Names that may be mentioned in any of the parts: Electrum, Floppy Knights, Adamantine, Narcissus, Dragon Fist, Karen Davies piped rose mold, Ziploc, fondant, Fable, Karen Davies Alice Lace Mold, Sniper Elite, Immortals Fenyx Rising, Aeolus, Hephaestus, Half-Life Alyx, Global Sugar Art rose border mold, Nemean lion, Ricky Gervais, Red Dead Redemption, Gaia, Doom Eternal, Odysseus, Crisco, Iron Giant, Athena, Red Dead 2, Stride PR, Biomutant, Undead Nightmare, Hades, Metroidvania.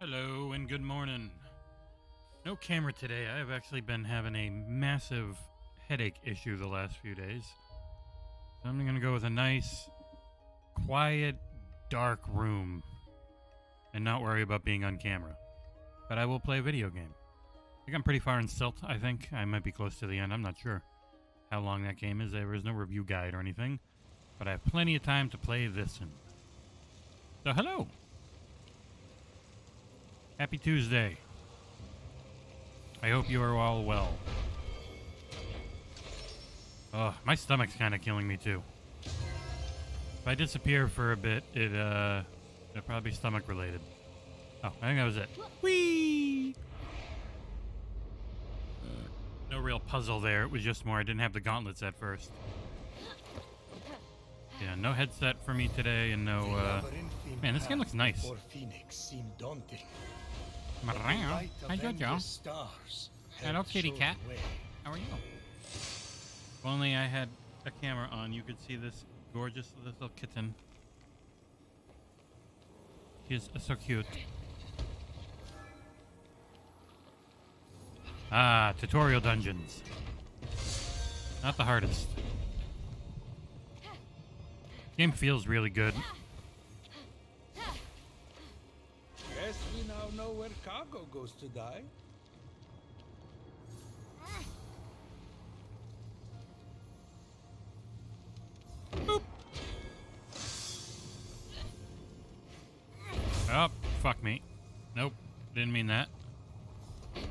Hello and good morning. No camera today. I've actually been having a massive headache issue the last few days. So I'm going to go with a nice, quiet, dark room and not worry about being on camera. But I will play a video game. I think I'm pretty far in Silt, I think. I might be close to the end. I'm not sure how long that game is. There is no review guide or anything. But I have plenty of time to play this one. So hello! Happy Tuesday. I hope you are all well. Oh, my stomach's kind of killing me too. If I disappear for a bit, it'll probably be stomach related. Oh, I think that was it. Whee! No real puzzle there. It was just more I didn't have the gauntlets at first. Yeah, no headset for me today, and no. Man, this game looks nice. Hi, Jojo. Hello, kitty cat. How are you? If only I had a camera on, you could see this gorgeous little kitten. She's so cute. Ah, tutorial dungeons. Not the hardest. Game feels really good. Guess we now know where Cargo goes to die. Boop. Oh, fuck me. Nope, didn't mean that.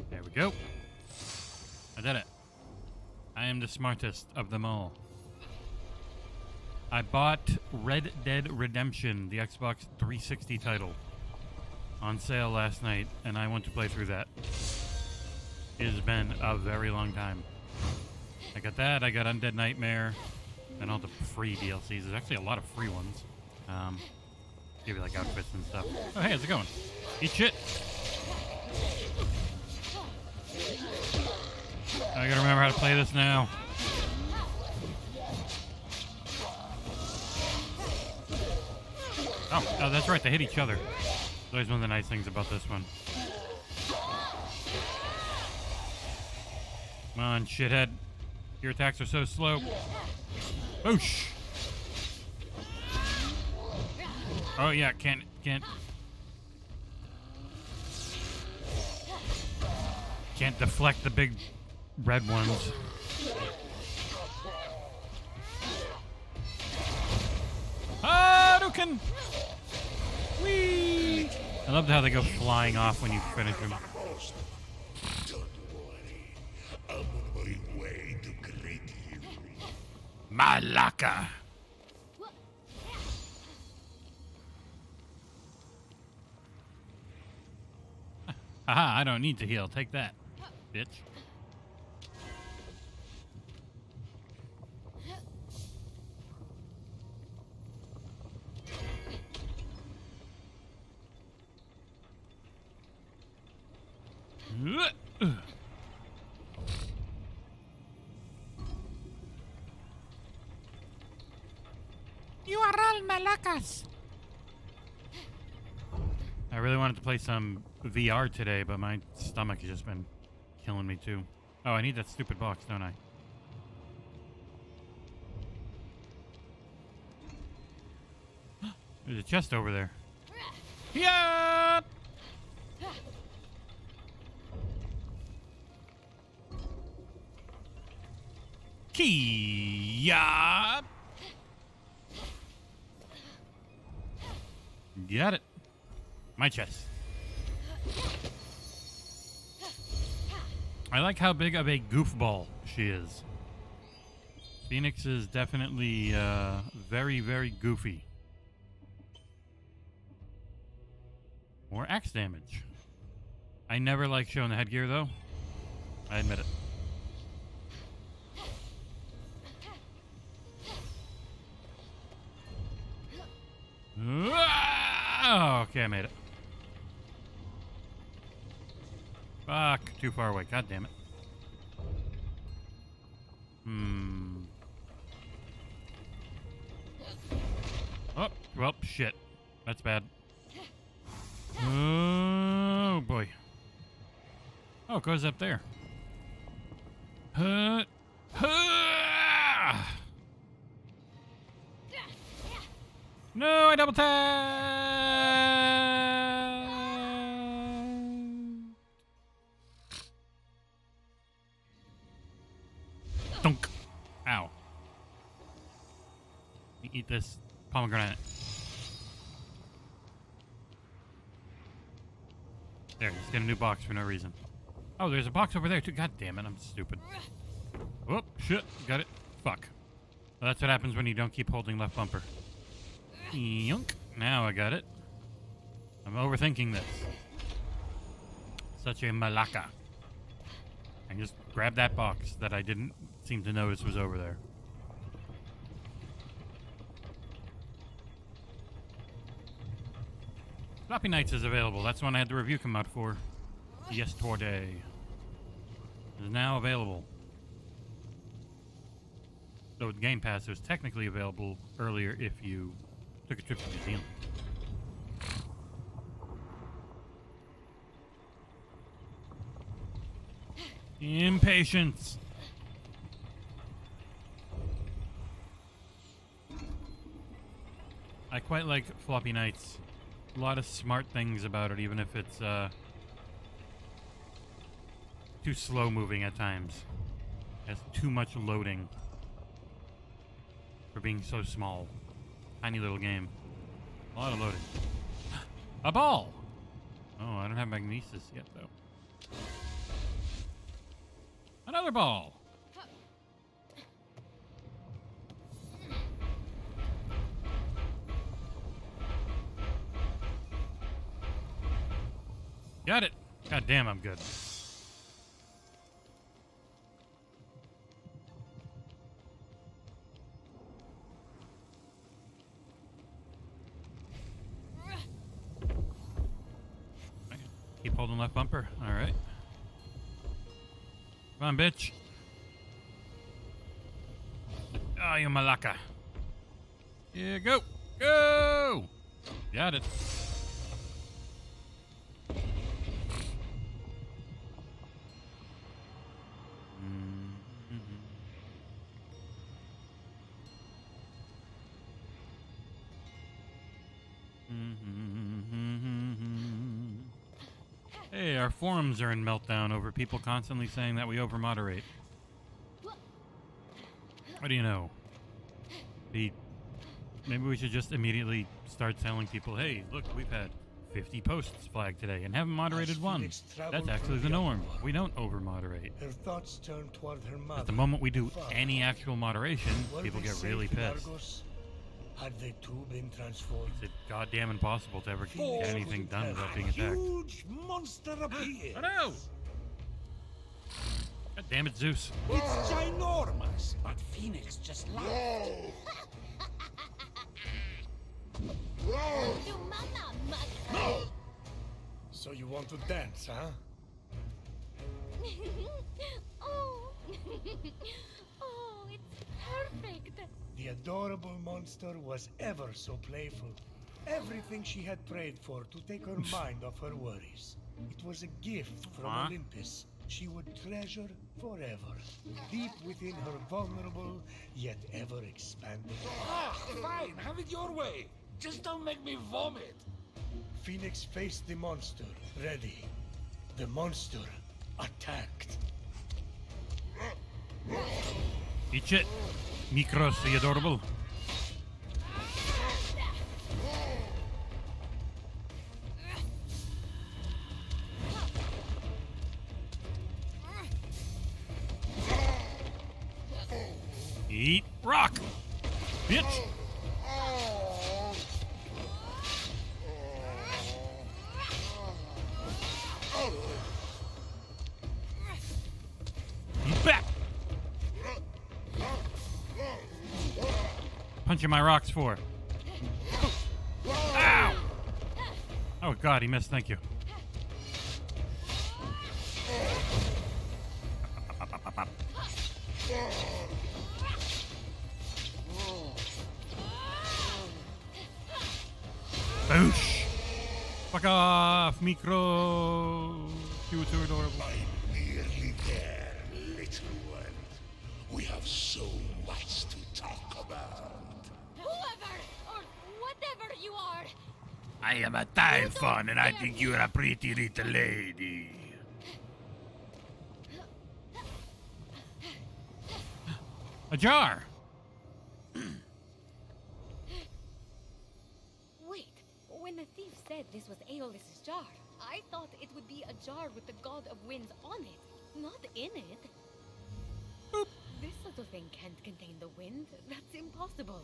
There we go. I did it. I am the smartest of them all. I bought Red Dead Redemption, the Xbox 360 title, on sale last night, and I want to play through that. It has been a very long time. I got that, I got Undead Nightmare, and all the free DLCs. There's actually a lot of free ones. Give you like outfits and stuff. Oh hey, how's it going? Eat shit! I gotta remember how to play this now. Oh, that's right, they hit each other. That's always one of the nice things about this one. Come on, shithead. Your attacks are so slow. Boosh! Oh yeah, Can't deflect the big red ones. Hadouken! Whee! I loved how they go flying off when you finish them. Don't worry, I'm on my way to great you. Malaka! Haha, I don't need to heal. Take that, bitch. You are all malacas. I really wanted to play some VR today, but my stomach has just been killing me too. Oh, I need that stupid box, don't I? There's a chest over there. Yeah! Kia! Got it. My chest. I like how big of a goofball she is. Fenyx is definitely very, very goofy. More axe damage. I never like showing the headgear though. I admit it. Oh, okay, I made it. Fuck, too far away. God damn it. Oh, well, shit. That's bad. Oh, it goes up there. No, I double tap. Dunk. Ow. You eat this pomegranate. There, just get a new box for no reason. Oh, there's a box over there too. God damn it, I'm stupid. Whoop, shit, got it. Fuck. Well, that's what happens when you don't keep holding left bumper. Yunk. Now I got it. I'm overthinking this. Such a malaka. I just grabbed that box that I didn't seem to notice was over there. Floppy Knights is available. That's one I had the review come out for yesterday. It is now available. So with Game Pass, it was technically available earlier if you took a trip to New Zealand. Impatience! I quite like Floppy Knights. A lot of smart things about it, even if it's too slow moving at times. It has too much loading for being so small. Tiny little game. A lot of loading. A ball! Oh, I don't have magnesis yet, though. Another ball! Got it! God damn, I'm good. Holding left bumper. All right. Come on, bitch. Ah, oh, you malaka. Yeah, go. Go. Got it. Our forums are in meltdown over people constantly saying that we overmoderate. What do you know? Maybe we should just immediately start telling people, hey, look, we've had 50 posts flagged today and haven't moderated one. That's actually the norm. We don't overmoderate. Her thoughts turn toward her mother. At the moment we do any actual moderation, people get really pissed. Had they too been transformed? It's goddamn impossible to ever get anything done without being attacked. Huge monster appears. Oh no! God damn it, Zeus. It's ginormous, but Phoenix just laughed. No! So you want to dance, huh? Oh. Oh, it's perfect. The adorable monster was ever so playful. Everything she had prayed for to take her mind off her worries. It was a gift from Olympus she would treasure forever. Deep within her vulnerable, yet ever expanding. Ah, fine, have it your way. Just don't make me vomit. Phoenix faced the monster, ready. The monster attacked. Eat it. Micros, the adorable. Eat rock, bitch. Punching my rocks for. Ow! Oh god, he missed. Thank you. Boosh! Fuck off, Micro. You were too adorable. there, little one. We have so much to talk about. Whoever or whatever you are. I am a Typhon, and I think you're a pretty little lady. A jar. Wait, when the thief said this was Aeolus's jar, I thought it would be a jar with the god of winds on it, not in it. Boop. This sort of thing can't contain the wind. That's impossible.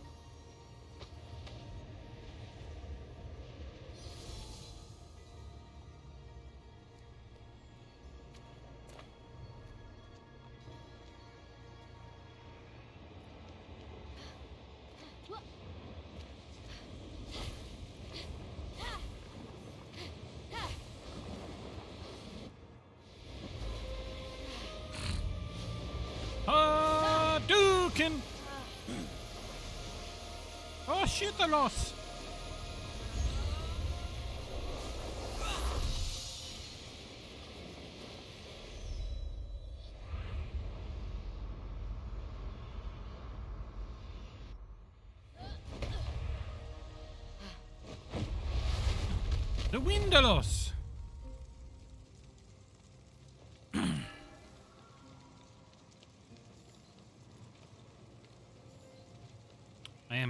Oh shit, the loss. The wind loss.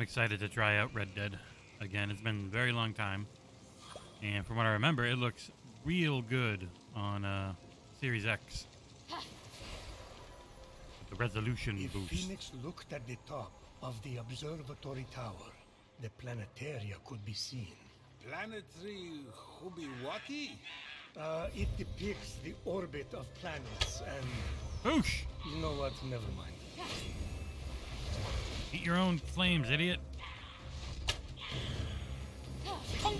Excited to try out Red Dead again. It's been a very long time, and from what I remember, it looks real good on Series X. The resolution if boost. Fenyx looked at the top of the observatory tower, the planetaria could be seen. Planetary Hubiwati? It depicts the orbit of planets and... Oosh! You know what? Never mind. Eat your own flames, idiot. Punk.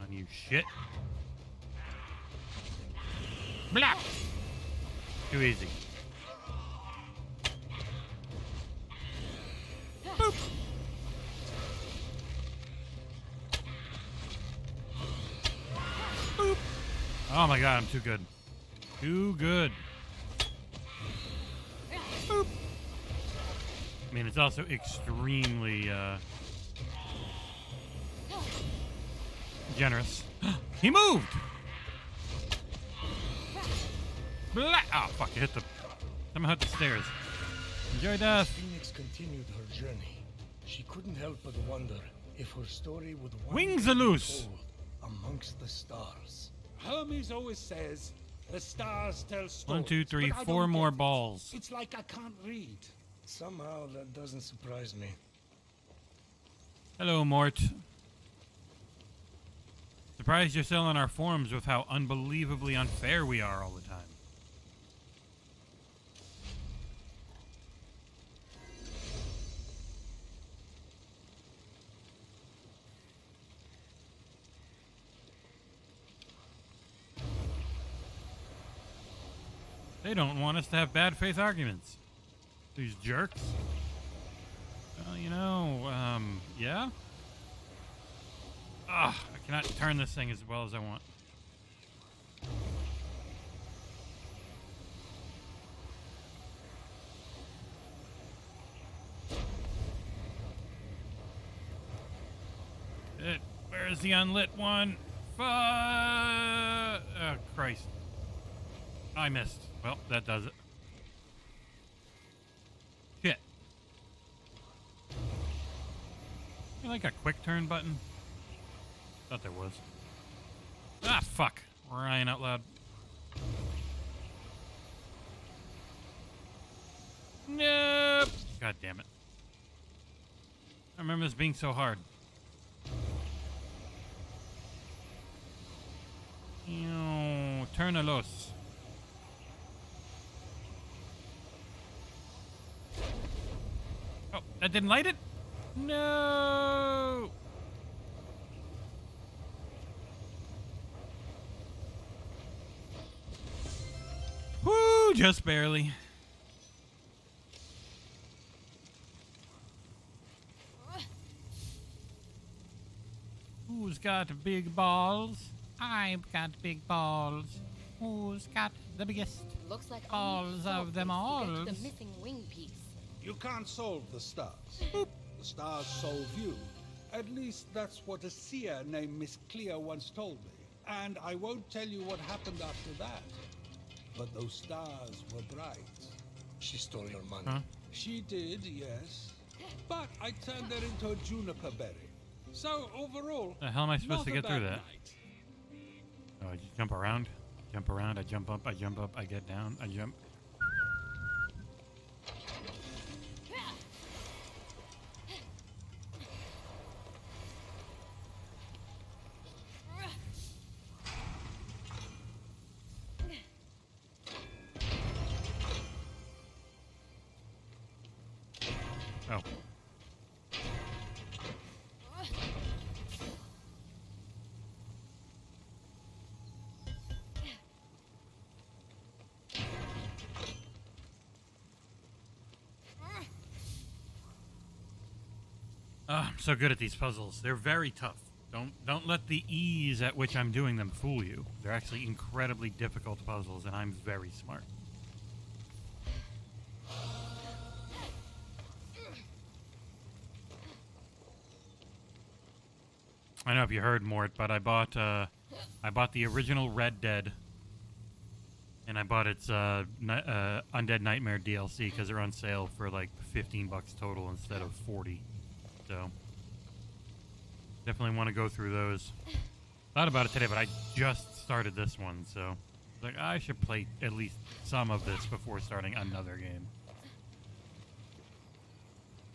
On you, shit. Blah. Too easy. Oh my god, I'm too good. Too good. Boop. I mean, it's also extremely generous. He moved! Blah! Oh, fuck, I hit the... Somehow hit the stairs. Enjoy death. Fenyx continued her journey. She couldn't help but wonder if her story would wings are loose amongst the stars. Hermes always says the stars tell stories. 1, 2, 3, 4 more balls. It's like I can't read. Somehow that doesn't surprise me. Hello, Mort. Surprised you're still on our forums with how unbelievably unfair we are all the time. They don't want us to have bad faith arguments. These jerks. Well, you know, yeah? Ugh, I cannot turn this thing as well as I want. It, where's the unlit one? Oh, Christ. I missed. Well, that does it. Shit. You like a quick turn button? Thought there was. Ah, fuck. Ryan out loud. Nope. God damn it. I remember this being so hard. Ew. Turn a los. That didn't light it? No. Woo, just barely. got big balls? I've got big balls. Who's got the biggest looks like balls of them all? The missing wing piece. You can't solve the stars. Boop. The stars solve you. At least that's what a seer named Miss Cleo once told me. And I won't tell you what happened after that. But those stars were bright. She stole your money. Huh? She did, yes. But I turned her into a juniper berry. So overall, the hell am I supposed to get through that? Oh, I just jump around. Jump around, I jump up, I get down, I jump. I'm so good at these puzzles. They're very tough. Don't let the ease at which I'm doing them fool you. They're actually incredibly difficult puzzles, and I'm very smart. I don't know if you heard, Mort, but I bought the original Red Dead, and I bought its Undead Nightmare DLC because they're on sale for like $15 total instead of 40. So, definitely want to go through those. Thought about it today, but I just started this one, so like I should play at least some of this before starting another game.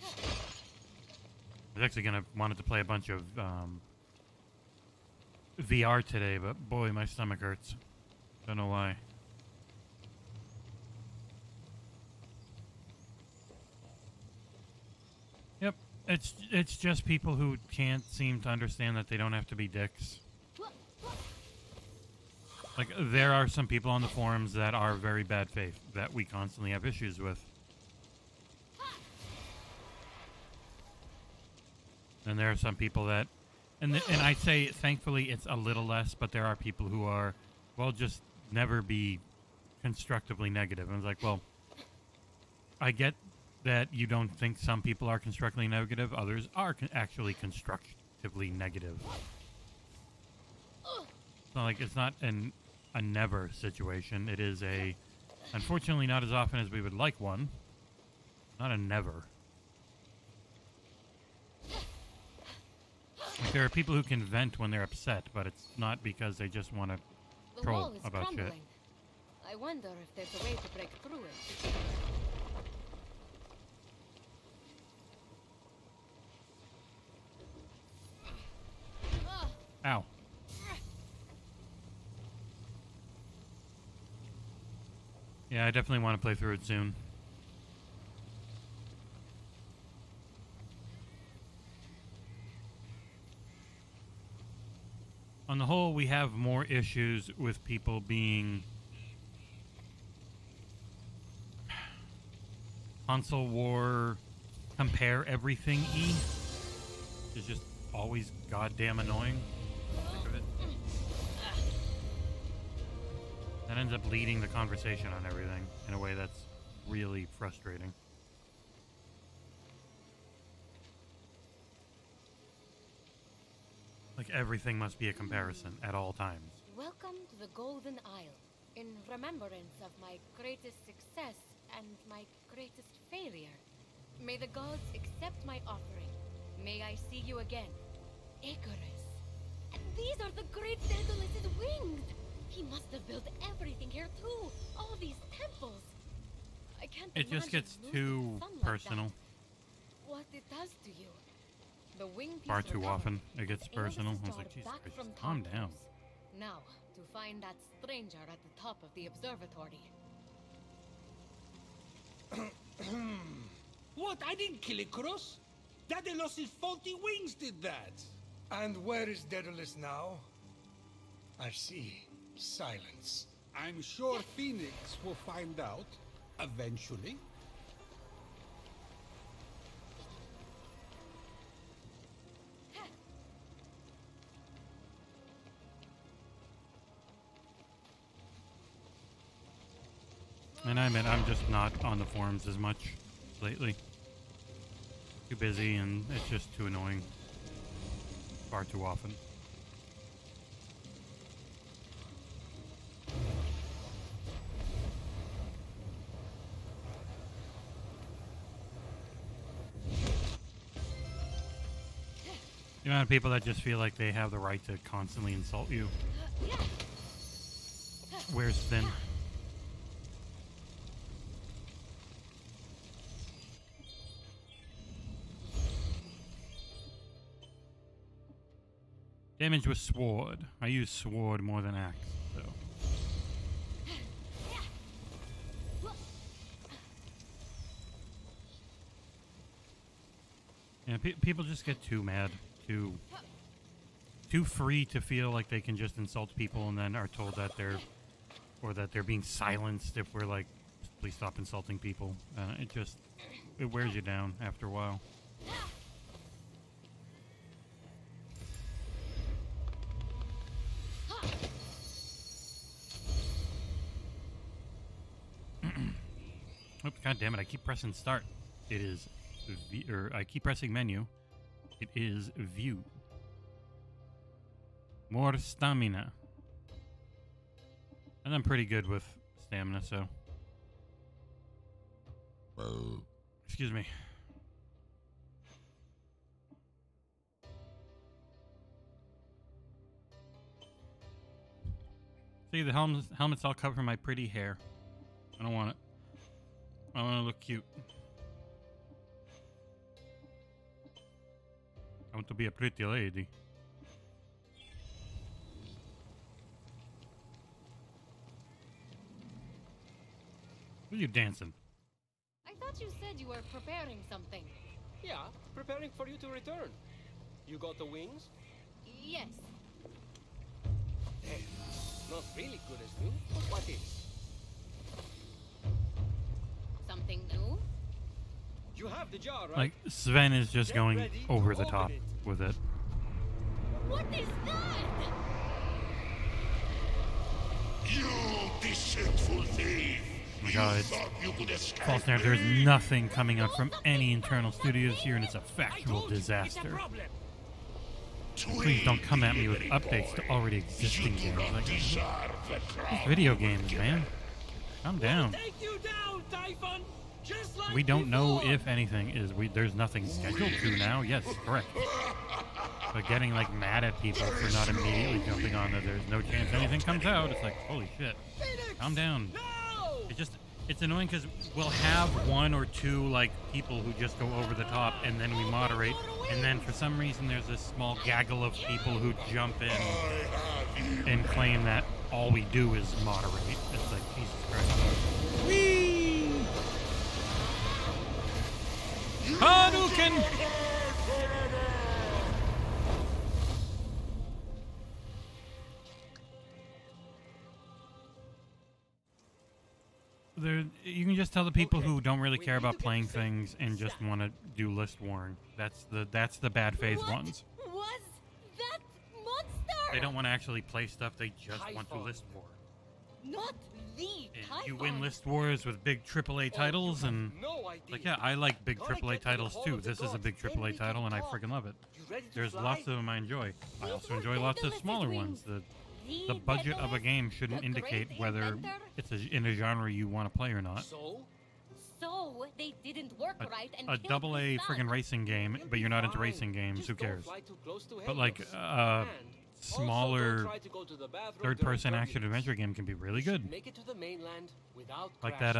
I was actually wanted to play a bunch of VR today, but boy, my stomach hurts. Don't know why. It's just people who can't seem to understand that they don't have to be dicks. Like, there are some people on the forums that are very bad faith that we constantly have issues with. And there are some people that... And I say, thankfully, it's a little less, but there are people who are, well, just never be constructively negative. And it's like, well, I get... that you don't think some people are constructively negative, others are actually constructively negative. It's not like it's not a never situation. It is a, unfortunately, not as often as we would like one. Not a never. Like, there are people who can vent when they're upset, but it's not because they just want to troll about shit. I wonder if there's a way to break through it. Ow. Yeah, I definitely want to play through it soon. On the whole, we have more issues with people being console war, compare everything-y. It's just always goddamn annoying. That ends up leading the conversation on everything in a way that's really frustrating. Like, everything must be a comparison at all times. Welcome to the Golden Isle, in remembrance of my greatest success and my greatest failure. May the gods accept my offering. May I see you again, Icarus. And these are the great Daedalus' wings! He must have built everything here too. All these temples. I can't. It just gets too personal. Like what it does to you. The wing far too often it gets personal. I was like, Jesus Christ, calm down. Now to find that stranger at the top of the observatory. What? I didn't kill Icarus. Daedalus' faulty wings did that. And where is Daedalus now? I see. Silence. I'm sure Phoenix will find out eventually. And I admit, I'm just not on the forums as much lately. Too busy, and it's just too annoying. Far too often. The amount of people that just feel like they have the right to constantly insult you. Where's Finn? Damage with sword. I use sword more than axe, so. Yeah, people just get too mad. Too free to feel like they can just insult people and then are told that they're being silenced if we're like, please stop insulting people. It wears you down after a while. Oops, god damn it, I keep pressing start. It is, I keep pressing menu. It is view. More stamina. And I'm pretty good with stamina, so. Whoa. Excuse me. See, the helmet's all covered from my pretty hair. I don't want it. I want to look cute. I want to be a pretty lady. Who are you dancing? I thought you said you were preparing something. Yeah, preparing for you to return. You got the wings? Yes. Hey, not really good as new, but what is? Something new? You have the jar, right? Like, Sven is just going over the top with it. What is that? You deceitful thief! You thought you could escape. False narrative. There's nothing coming up from any internal studios here, and it's a factual disaster. Please don't come at me with updates to already existing games. Like, these video games, man. I'm down. Take you down, Typhon! Like we don't know if anything is. There's nothing scheduled to now. Yes, correct. But getting like mad at people for not immediately jumping on that there's no chance anything comes out. It's like, holy shit. Calm down. No! It's annoying because we'll have one or two like people who just go over the top, and then we moderate, and then for some reason there's this small gaggle of people who jump in and claim that all we do is moderate. It's like, Jesus Christ. Whee! Hadouken! You can just tell the people who don't really care about playing things and just want to do list warring. That's the bad phase ones. What was that monster? They don't want to actually play stuff. They just want to list war. Not the Typhon. You win list wars with big AAA titles, and like, yeah, I like big AAA titles too. This is a big AAA title, and I freaking love it. There's lots of them I enjoy. I also enjoy lots of smaller ones. The budget of a game shouldn't indicate whether it's in a genre you want to play or not. So they didn't work right. And a AA freaking racing game, but you're not into racing games. Who cares? But like, smaller third-person action-adventure game can be really good. Like that,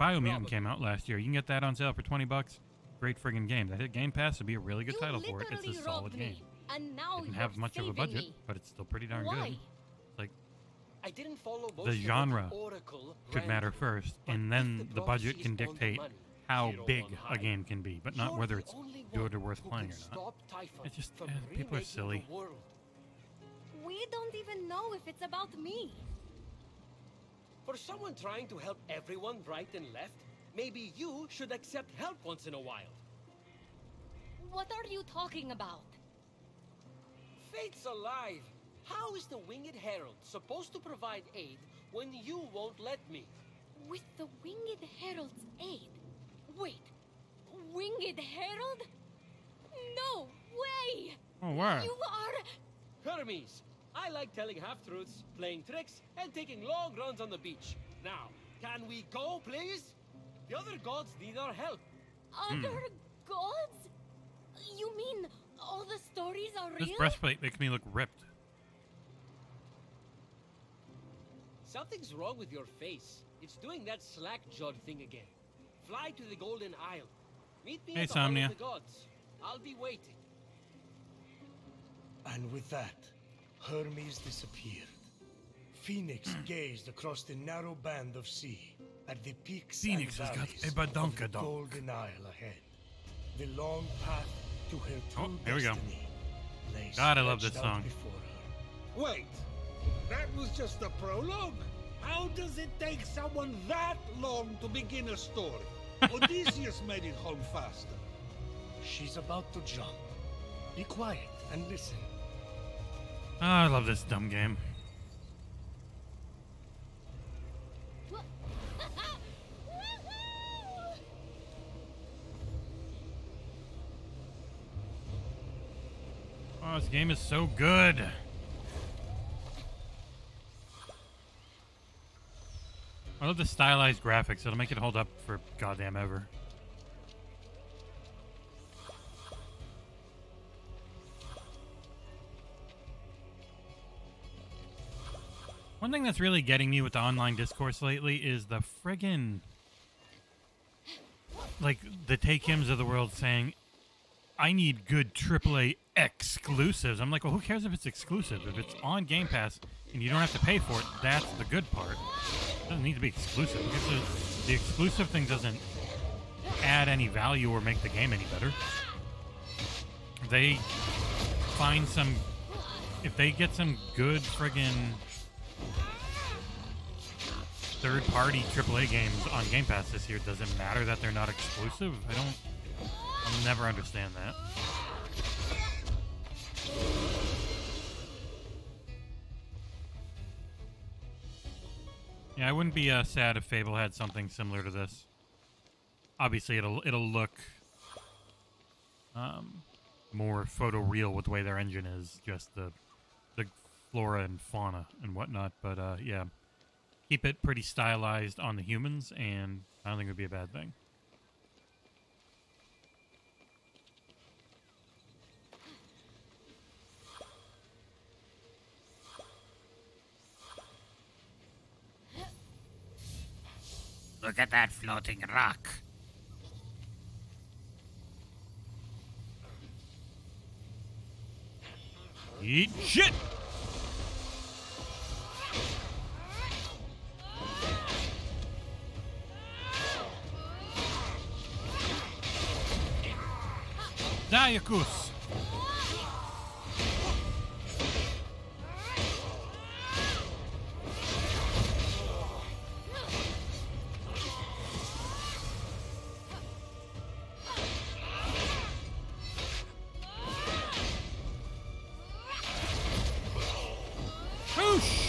Biomutant came out last year. You can get that on sale for $20. Great friggin' game. That hit Game Pass would be a really good title for it. It's a solid game. And now it didn't have much of a budget, but it's still pretty darn good. Like, I didn't follow the genre should matter first, and then the budget can dictate how big a game can be, but not whether it's good or worth playing or not. It's just, people are silly. We don't even know if it's about me. For someone trying to help everyone right and left, maybe you should accept help once in a while. What are you talking about? Fate's alive. How is the Winged Herald supposed to provide aid when you won't let me? With the Winged Herald's aid. Wait, Winged Herald? No way! Oh, wow. You are... Hermes, I like telling half-truths, playing tricks, and taking long runs on the beach. Now, can we go, please? The other gods need our help. Other gods? You mean all the stories are real? This breastplate makes me look ripped. Something's wrong with your face. It's doing that slack-jawed thing again. Fly to the Golden Isle. Meet me at the Hall of the Gods. I'll be waiting. And with that, Hermes disappeared. Phoenix gazed across the narrow band of sea at the peaks and valleys of the Golden Isle ahead. The long path to her true destiny lay stretched out before her. God, I love this song. Wait, that was just the prologue? How does it take someone that long to begin a story? Odysseus made it home faster. She's about to jump. Be quiet and listen. Oh, I love this dumb game. Oh, this game is so good. I love the stylized graphics. It'll make it hold up for goddamn ever. One thing that's really getting me with the online discourse lately is the friggin', like, the Take Hims of the world saying, I need good AAA exclusives. I'm like, well, who cares if it's exclusive? If it's on Game Pass and you don't have to pay for it, that's the good part. It doesn't need to be exclusive. The exclusive thing doesn't add any value or make the game any better. They find some... If they get some good friggin'... third-party AAA games on Game Pass this year, does it matter that they're not exclusive? I'll never understand that. Yeah, I wouldn't be sad if Fable had something similar to this. Obviously, it'll look more photoreal with the way their engine is, just the flora and fauna and whatnot. But yeah. Keep it pretty stylized on the humans, and I don't think it would be a bad thing. Look at that floating rock. Eat shit! Daikus. Whoosh.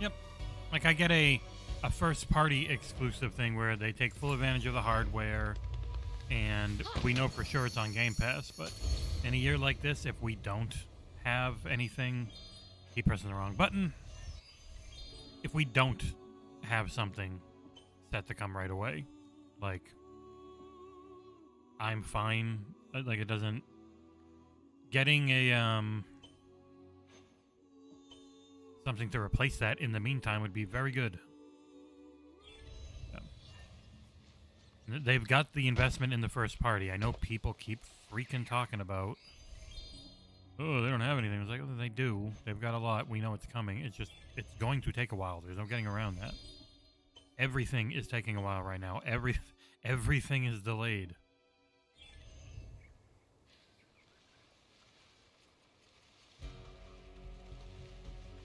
Yep. Like, I get a first-party exclusive thing where they take full advantage of the hardware. And we know for sure it's on Game Pass, but in a year like this, if we don't have anything, keep pressing the wrong button. If we don't have something set to come right away, like, I'm fine. Like, it doesn't... Getting a, something to replace that in the meantime would be very good. They've got the investment in the first party. I know people keep freaking talking about, oh, they don't have anything. It's like, oh, they do. They've got a lot. We know it's coming. It's just, it's going to take a while. There's no getting around that. Everything is taking a while right now. Everything is delayed.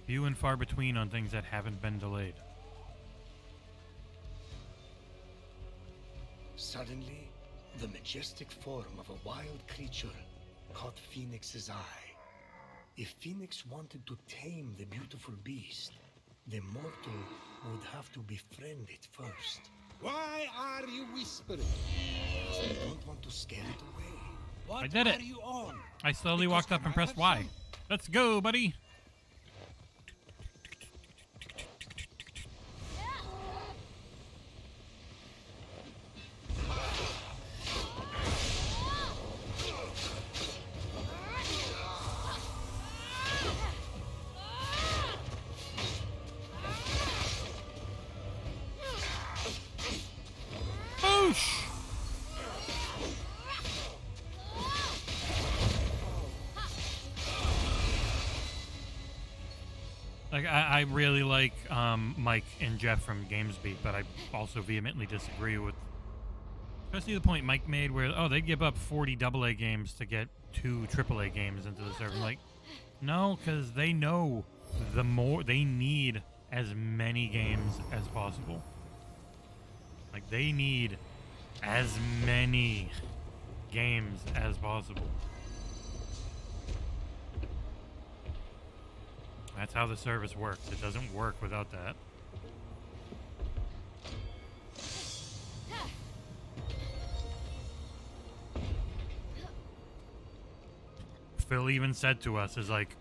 Few and far between on things that haven't been delayed. Suddenly, the majestic form of a wild creature caught Phoenix's eye. If Phoenix wanted to tame the beautiful beast, The mortal would have to befriend it first. Why are you whispering? I don't want to scare it away. What I did it. Are you on? I slowly walked up and pressed Y. Let's go, buddy. I really like Mike and Jeff from GamesBeat, but I also vehemently disagree with, especially the point Mike made where, oh, they give up 40 AA games to get 2 AAA games into the server. I'm like, no, because they know the more they need as many games as possible. Like they need as many games as possible. That's how the service works. It doesn't work without that. Phil even said to us, is like,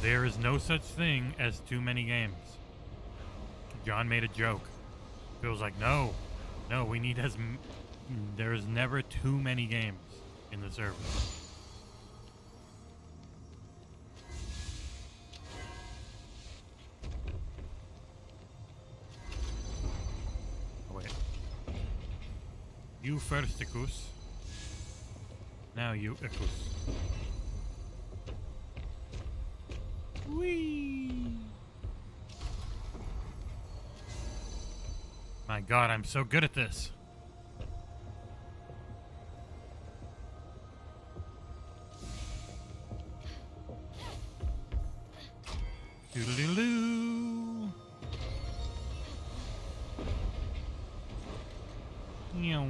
there is no such thing as too many games. John made a joke. Phil's like, no, no, we need as... There is never too many games in the service. You first, Icarus. Now you, Icarus. Whee! My God, I'm so good at this. Doodle-doo-doo. Meow.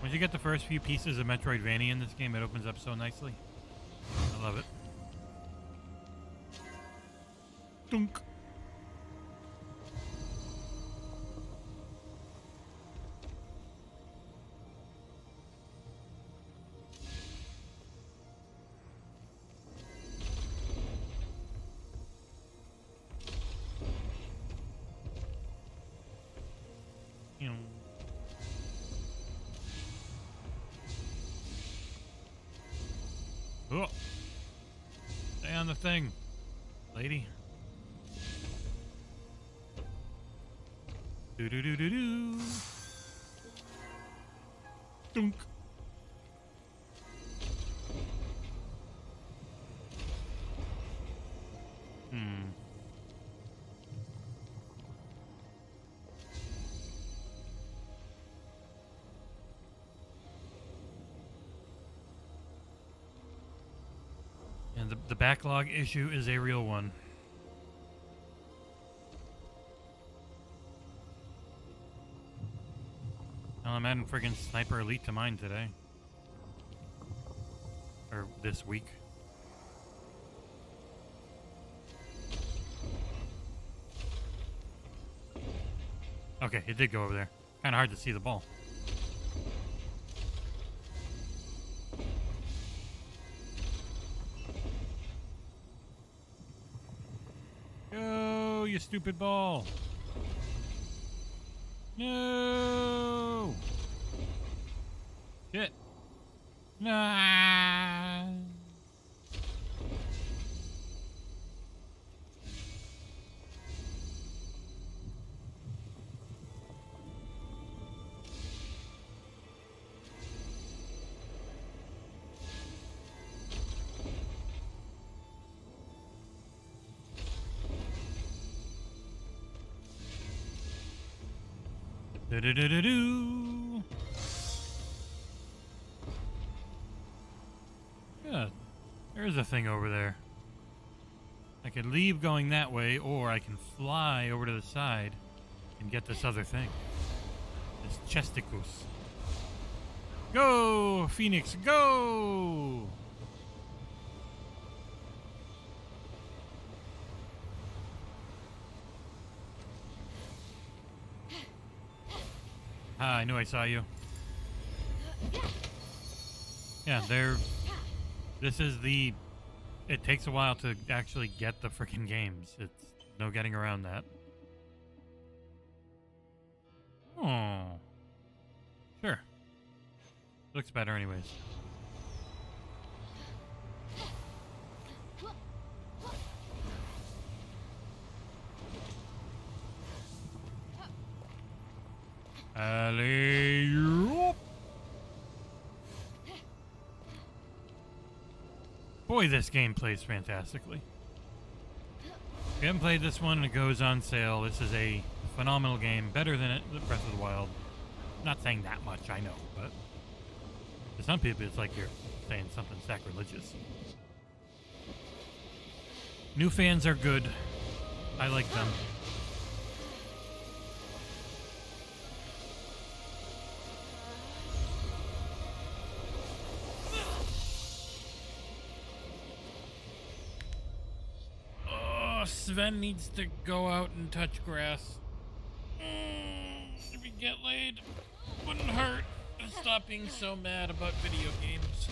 Once you get the first few pieces of Metroidvania in this game, it opens up so nicely. I love it. Dunk. Thing, lady. Do do do do do. Dunk. The backlog issue is a real one. Hell, I'm adding friggin' Sniper Elite to mine today. Or this week. Okay, it did go over there. Kinda hard to see the ball. You stupid ball. No. Shit. Nah. Do, do, do, do. Good. There's a thing over there. I could leave going that way, or I can fly over to the side and get this other thing. This chesticus. Go, Phoenix, go! Ah, I knew I saw you. Yeah, they're... This is the... It takes a while to actually get the freaking games. It's no getting around that. Oh. Sure. Looks better anyways. Alley-oop. Boy, this game plays fantastically. If you haven't played this one and it goes on sale, this is a phenomenal game. Better than Breath of the Wild. I'm not saying that much, I know, but to some people it's like you're saying something sacrilegious. New fans are good. I like them. Sven needs to go out and touch grass. If he get laid, wouldn't hurt. Stop being so mad about video games.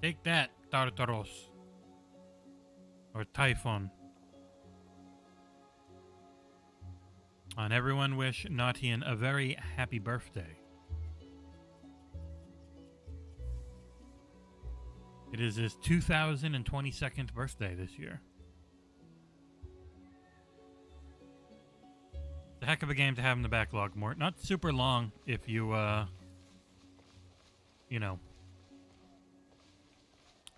Take that, Tartarus. Or Typhon. And everyone wish Nadian a very happy birthday. It is his 2022nd birthday this year. It's a heck of a game to have in the backlog, Mort. Not super long if you, you know.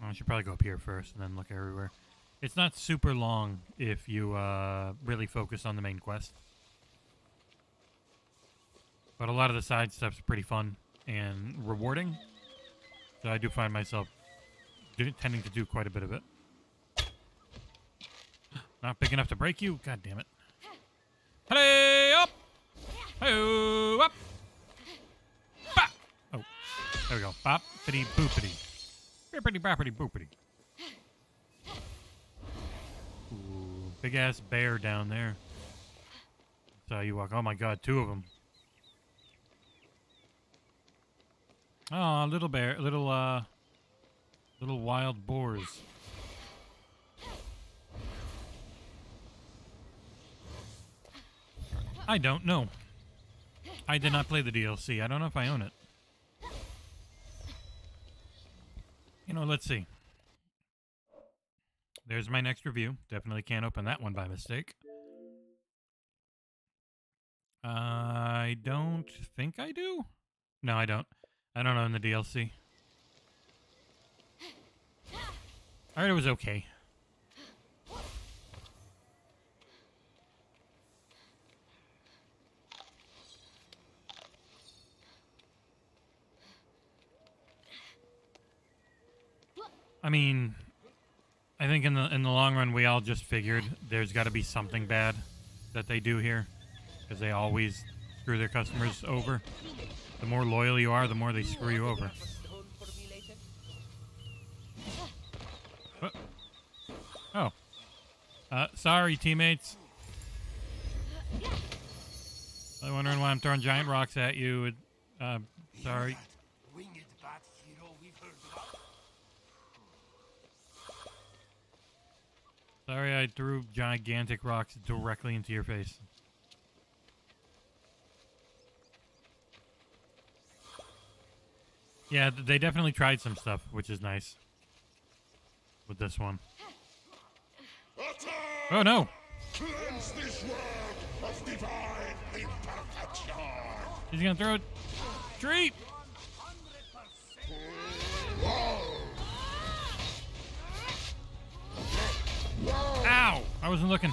I should probably go up here first and then look everywhere. It's not super long if you really focus on the main quest. But a lot of the side stuff's pretty fun and rewarding. So I do find myself tending to do quite a bit of it. Not big enough to break you? God damn it. Hey up! Hey up! Bop! Oh, there we go. Bop, fitty, boopity. Bippity, boppity, boopity. Ooh, big ass bear down there. Saw you walk. Oh my god, two of them. Oh, little bear, little wild boars. I don't know. I did not play the DLC. I don't know if I own it. You know, let's see. There's my next review. Definitely can't open that one by mistake. I don't think I do. No, I don't. I don't own the DLC. I heard it was okay. I mean, I think in the long run, we all just figured there's got to be something bad that they do here, because they always screw their customers over. The more loyal you are, the more they screw you over. Oh. Sorry, teammates. I'm wondering why I'm throwing giant rocks at you. Sorry. Sorry, I threw gigantic rocks directly into your face. Yeah, they definitely tried some stuff, which is nice. With this one. Oh no! Cleanse this world of divine imperfection. He's gonna throw a tree! Ow! I wasn't looking.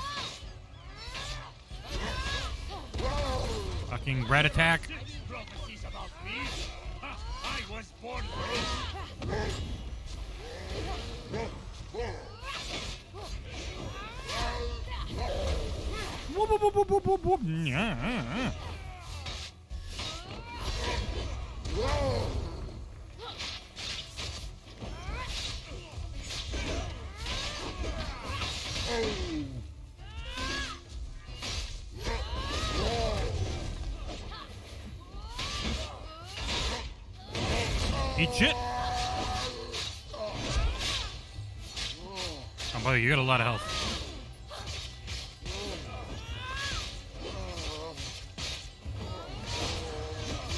Fucking rat attack. Eat shit. Oh, buddy, you got a lot of health.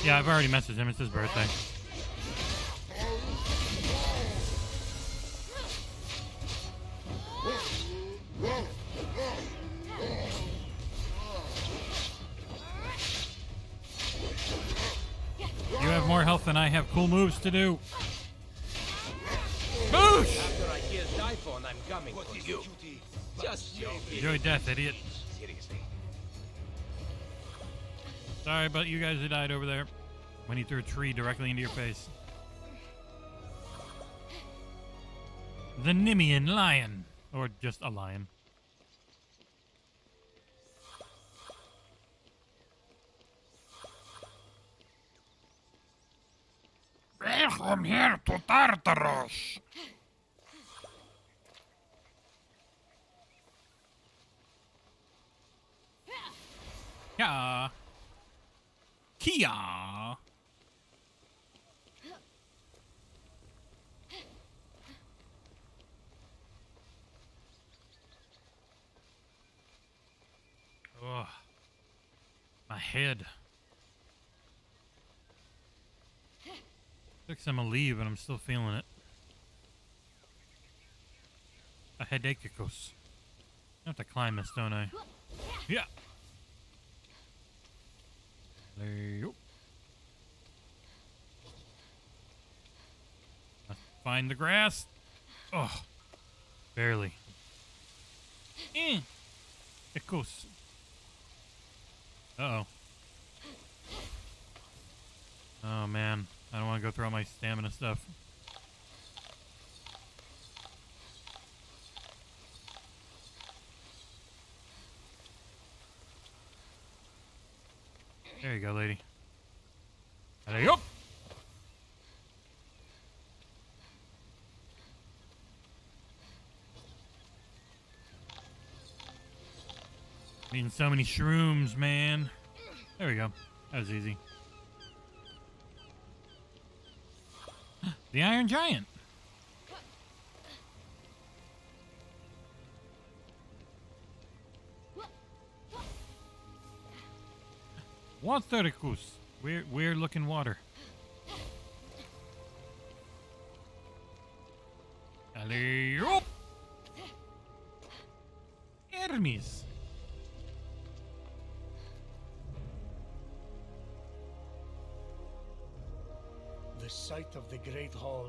Yeah, I've already messaged him. It's his birthday. You have more health than I have cool moves to do. Boosh! After I hear Typhon, I'm coming for you. Just enjoy death, idiot. Seriously. Sorry about you guys who died over there when he threw a tree directly into your face. The Nemean lion. Or just a lion. We're from here to Tartarus. Yeah. Kia. Oh, my head. Took some leave, but I'm still feeling it. A headache, of course. I have to climb this, don't I? Yeah. There you go. Find the grass. Oh, barely. Of course. Uh-oh. Oh, man. I don't want to go through all my stamina stuff. There you go, lady. There you go! I'm eating so many shrooms, man. There we go. That was easy. The Iron Giant. Watericus. Weird looking water. Alley-oop. Hermes. The sight of the Great Hall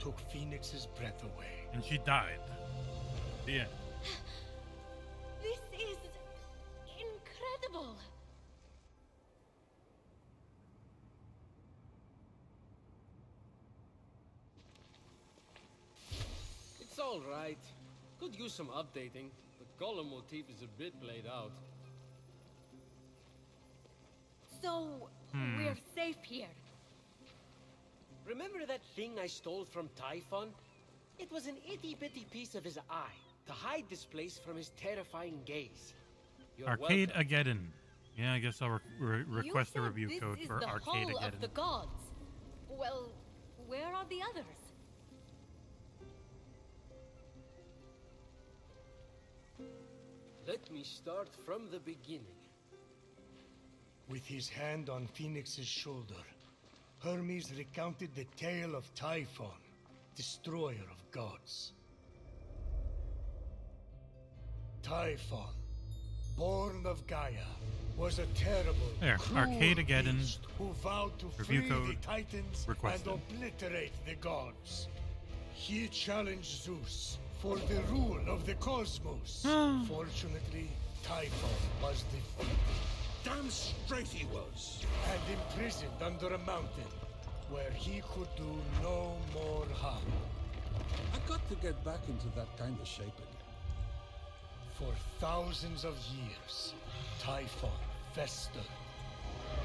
took Phoenix's breath away. And she died. Yeah. This is incredible. It's all right. Could use some updating. The column motif is a bit played out. So, we're safe here. Remember that thing I stole from Typhon? It was an itty-bitty piece of his eye to hide this place from his terrifying gaze. You're Arcade welcome. Ageddon. Yeah, I guess I'll request a review code for Arcade Ageddon. This is the hall of the gods. Well, where are the others? Let me start from the beginning. With his hand on Phoenix's shoulder, Hermes recounted the tale of Typhon, destroyer of gods. Typhon, born of Gaia, was a terrible, cruel beast who vowed to free the Titans and obliterate the gods. He challenged Zeus for the rule of the cosmos. Fortunately, Typhon was defeated. Damn straight he was. And imprisoned under a mountain where he could do no more harm. I got to get back into that kind of shape again. For thousands of years, Typhon festered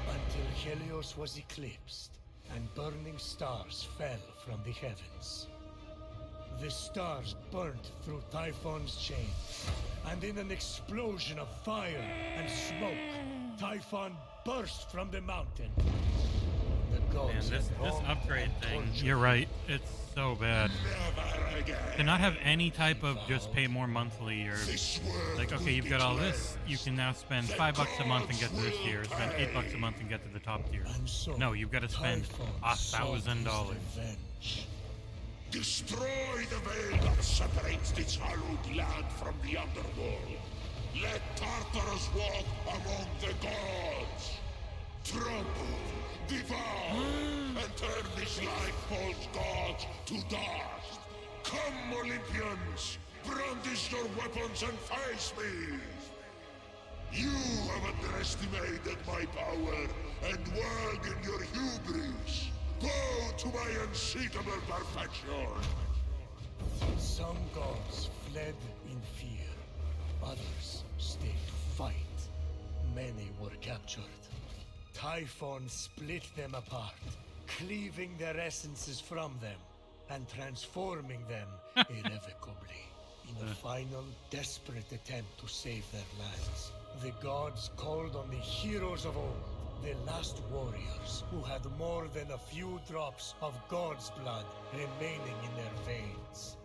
until Helios was eclipsed and burning stars fell from the heavens. The stars burnt through Typhon's chains, and in an explosion of fire and smoke, Typhon burst from the mountain. The Man, this upgrade thing, you're right, it's so bad. To not have any type of just pay more monthly, or like, okay, you've got all this, you can now spend $5 a month and get to this tier, spend $8 a month and get to the top tier. No, you've got to spend $1,000. Destroy the veil that separates this hallowed land from the underworld. Let Tartarus walk among the gods. Trample, devour, and turn this light-false gods to dust. Come, Olympians, brandish your weapons and face me. You have underestimated my power and whirled in your hubris. Go to my unseatable perfection. Some gods fled in fear, others stayed to fight. Many were captured. Typhon split them apart, cleaving their essences from them and transforming them irrevocably. In a final, desperate attempt to save their lands, the gods called on the heroes of old, the last warriors who had more than a few drops of God's blood remaining in their veins.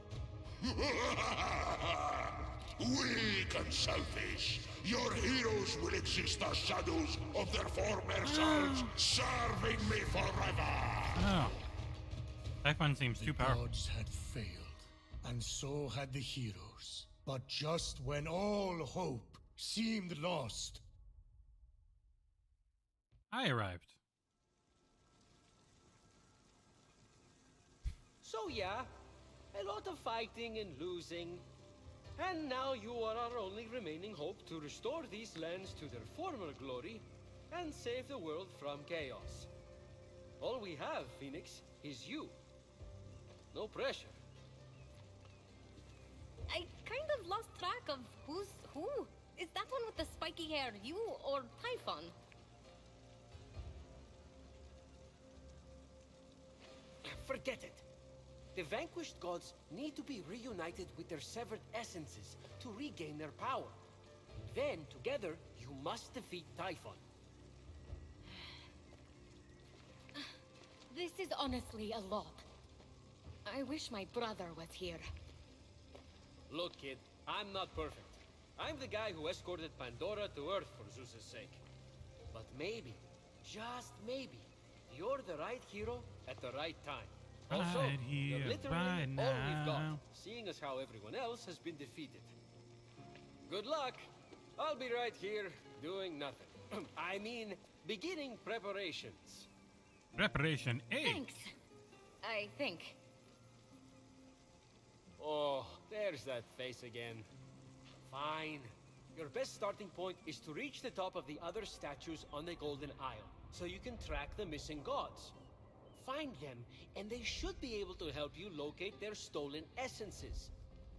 Weak and selfish, your heroes will exist as shadows of their former selves, serving me forever. Oh. Typhon seems too powerful. The gods had failed, and so had the heroes. But just when all hope seemed lost, I arrived. So yeah, a lot of fighting and losing. And now you are our only remaining hope to restore these lands to their former glory and save the world from chaos. All we have, Phoenix, is you. No pressure. I kind of lost track of who's who. Is that one with the spiky hair you or Typhon? Forget it. The vanquished gods need to be reunited with their severed essences to regain their power. Then, together, you must defeat Typhon. This is honestly a lot. I wish my brother was here. Look, kid, I'm not perfect. I'm the guy who escorted Pandora to Earth for Zeus's sake. But maybe, just maybe, you're the right hero at the right time. Also, you're literally all we've got, seeing as how everyone else has been defeated. Good luck. I'll be right here, doing nothing. I mean, beginning preparations. Preparation A. Thanks, I think. Oh, there's that face again. Fine. Your best starting point is to reach the top of the other statues on the Golden Isle, so you can track the missing gods. Find them, and they should be able to help you locate their stolen essences.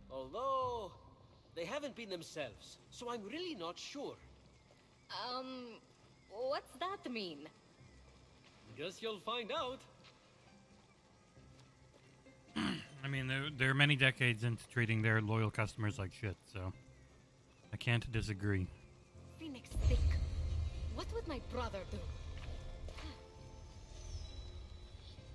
Although, they haven't been themselves, so I'm really not sure. What's that mean? Guess you'll find out. I mean, they're many decades into treating their loyal customers like shit, so I can't disagree. Phoenix, think. What would my brother do?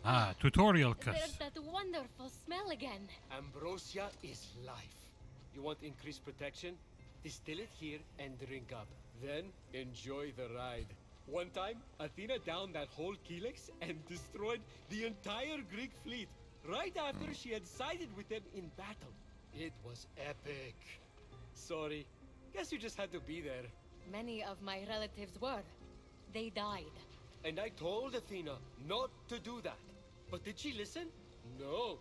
Ah, tutorial cuss. There's that wonderful smell again. Ambrosia is life. You want increased protection? Distill it here and drink up. Then enjoy the ride. One time, Athena downed that whole Calyx and destroyed the entire Greek fleet right after she had sided with them in battle. It was epic. Sorry, guess you just had to be there. Many of my relatives were. They died. And I told Athena not to do that. But did she listen? No.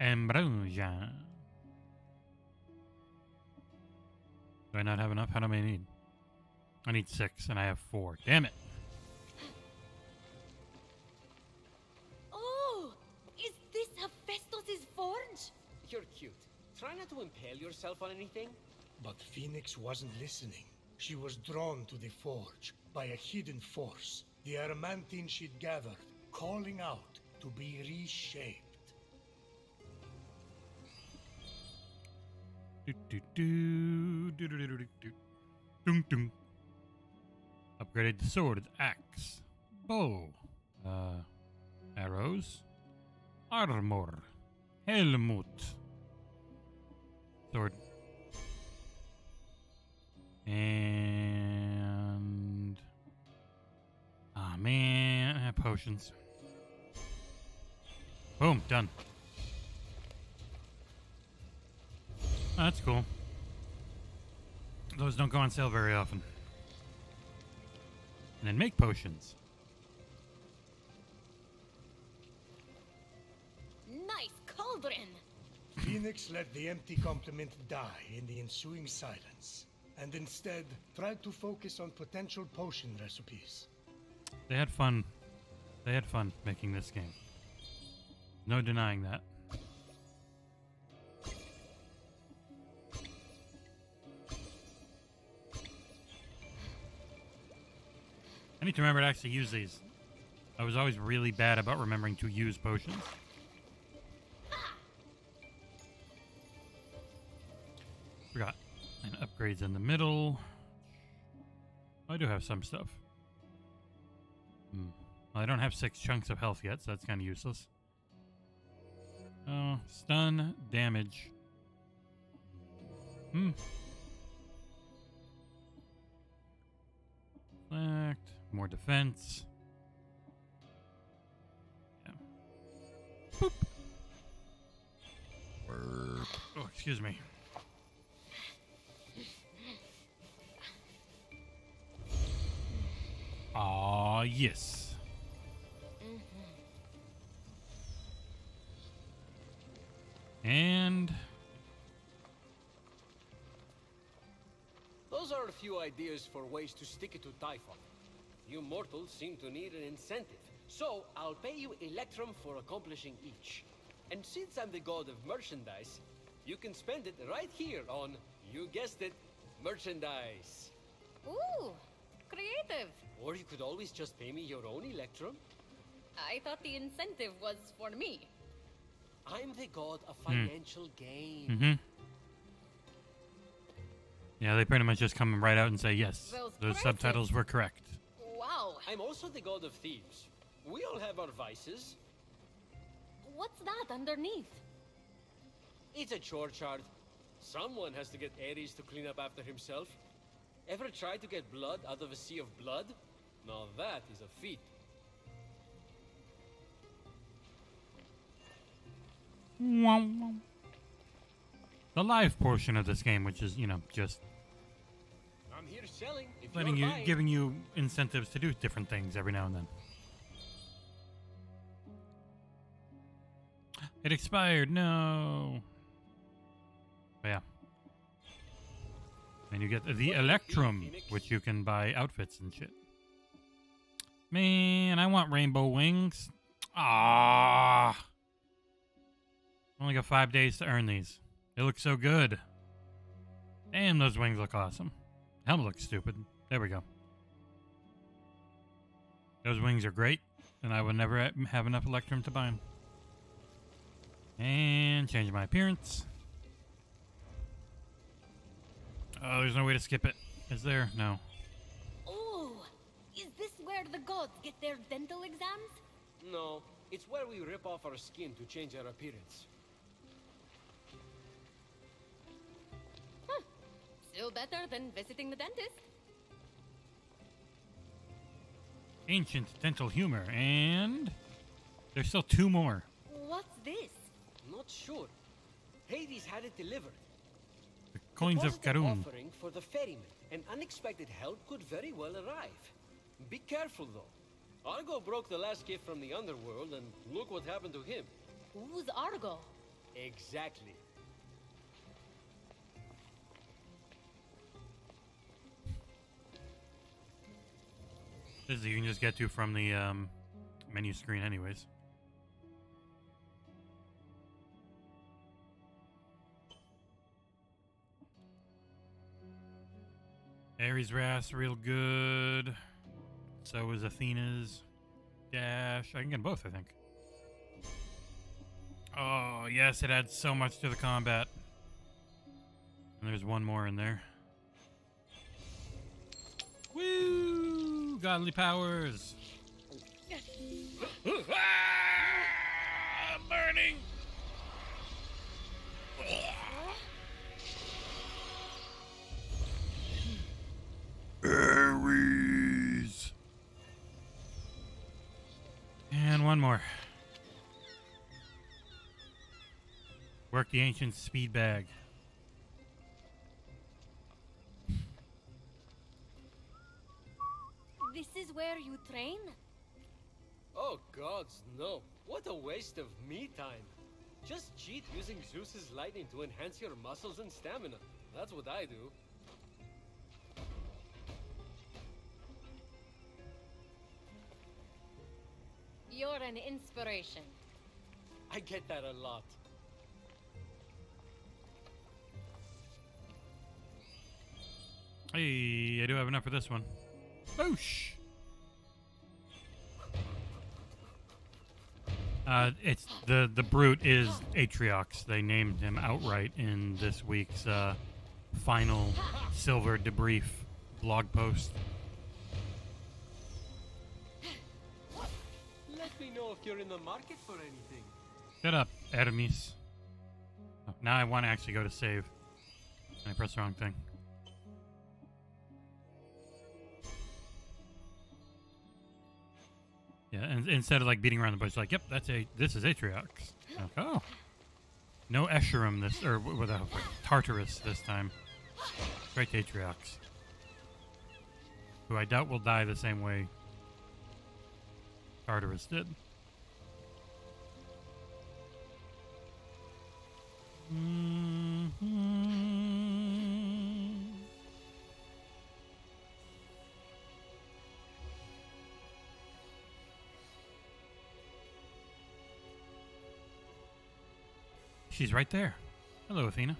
Ambrosia. Do I not have enough? How do I need? I need 6 and I have 4. Damn it. Oh, is this Hephaestus's forge? You're cute. Try not to impale yourself on anything. But Phoenix wasn't listening. She was drawn to the forge by a hidden force, the Adamantine she'd gathered, calling out to be reshaped. Upgraded the sword, axe, bow, arrows, armor, helmet, sword, and potions. Boom, done. Oh, that's cool. Those don't go on sale very often. And then make potions. Nice cauldron! Phoenix let the empty compliment die in the ensuing silence, and instead tried to focus on potential potion recipes. They had fun. They had fun making this game. No denying that. I need to remember to actually use these. I was always really bad about remembering to use potions. Forgot. And upgrades in the middle. I do have some stuff. Well, I don't have 6 chunks of health yet, so that's kind of useless. Oh, stun, damage. Reflect. More defense. Yeah. Boop. Burp. Oh, excuse me. Ah, yes. And those are a few ideas for ways to stick it to Typhon. You mortals seem to need an incentive, so I'll pay you Electrum for accomplishing each. And since I'm the god of merchandise, you can spend it right here on, you guessed it, merchandise. Ooh, creative. Or you could always just pay me your own Electrum. I thought the incentive was for me. I'm the god of financial gain. Yeah, they pretty much just come right out and say, yes, those subtitles were correct. Wow. I'm also the god of thieves. We all have our vices. What's that underneath? It's a chore chart. Someone has to get Ares to clean up after himself. Ever tried to get blood out of a sea of blood? Now that is a feat. The live portion of this game, which is, you know, just I'm here selling, if letting you, buying. Giving you incentives to do different things every now and then. It expired. No. But yeah. And you get the Electrum, which you can buy outfits and shit. Man, I want rainbow wings. Ah. Only got 5 days to earn these. They look so good. Damn, those wings look awesome. Helmet looks stupid. There we go. Those wings are great, and I will never have enough Electrum to buy them. And change my appearance. Oh, there's no way to skip it. Is there? No. Oh, is this where the gods get their dental exams? No, it's where we rip off our skin to change our appearance. Still better than visiting the dentist. Ancient dental humor, and there's still 2 more. What's this? Not sure. Hades had it delivered. The coins of Karun. Offering for the ferryman, and unexpected help could very well arrive. Be careful though. Argo broke the last gift from the underworld, and look what happened to him. Who's Argo? Exactly. This is you can just get to from the menu screen anyways. Ares' Wrath's real good. So is Athena's Dash. I can get both, I think. Oh, yes, it adds so much to the combat. And there's one more in there. Woo! Godly powers! I'm burning! Ares! And one more. Work the ancient speed bag. This is where you train? Oh gods, no. What a waste of me time. Just cheat using Zeus's lightning to enhance your muscles and stamina. That's what I do. You're an inspiration. I get that a lot. Hey, I do have enough for this one. Boosh! It's the brute is Atriox. They named him outright in this week's final Silver Debrief blog post. Let me know if you're in the market for anything. Shut up, Hermes. Oh, now I want to actually go to save. I pressed the wrong thing. Yeah, and instead of like beating around the bush, like, yep, this is Atriox. Like, oh, no Escherum this, or without Tartarus this time. Straight to Atriox, who I doubt will die the same way Tartarus did. She's right there. Hello, Athena.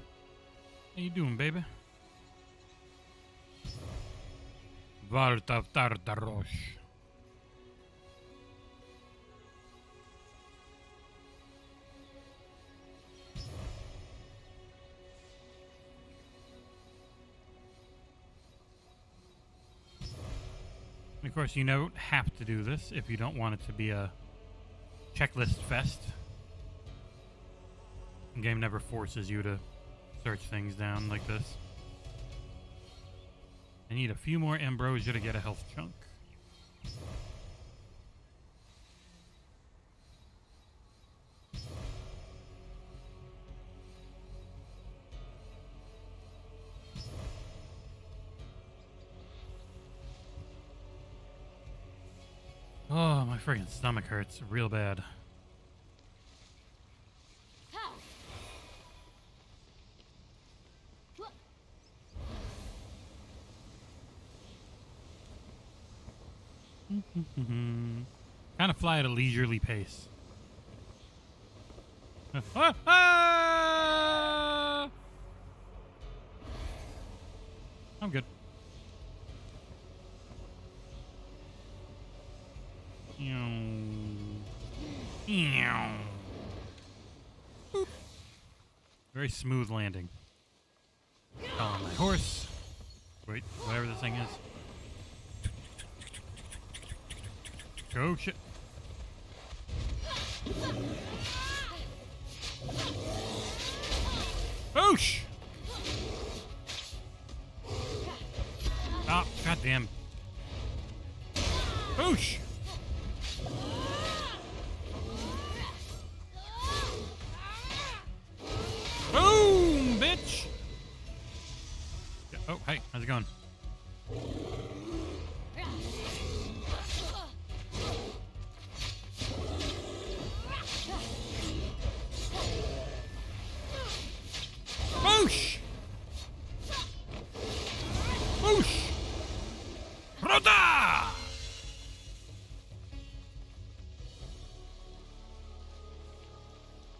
How you doing, baby? Vart of Tartarus. Of course, you don't have to do this if you don't want it to be a checklist fest. The game never forces you to search things down like this. I need a few more Ambrosia to get a health chunk. Oh, my friggin' stomach hurts real bad. Kind of fly at a leisurely pace. I'm good. Very smooth landing. Call on my horse. Wait, whatever this thing is. Oh shit. Boosh! Oh, goddamn. Boosh! Boom, bitch! Oh, hey, how's it going?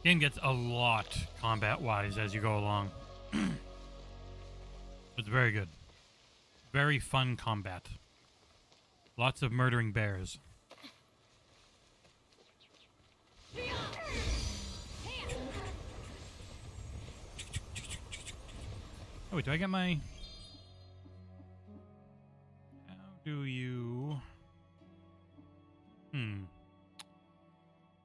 Game gets a lot combat-wise as you go along. It's very good. Very fun combat. Lots of murdering bears. Oh, wait, do I get my... How do you...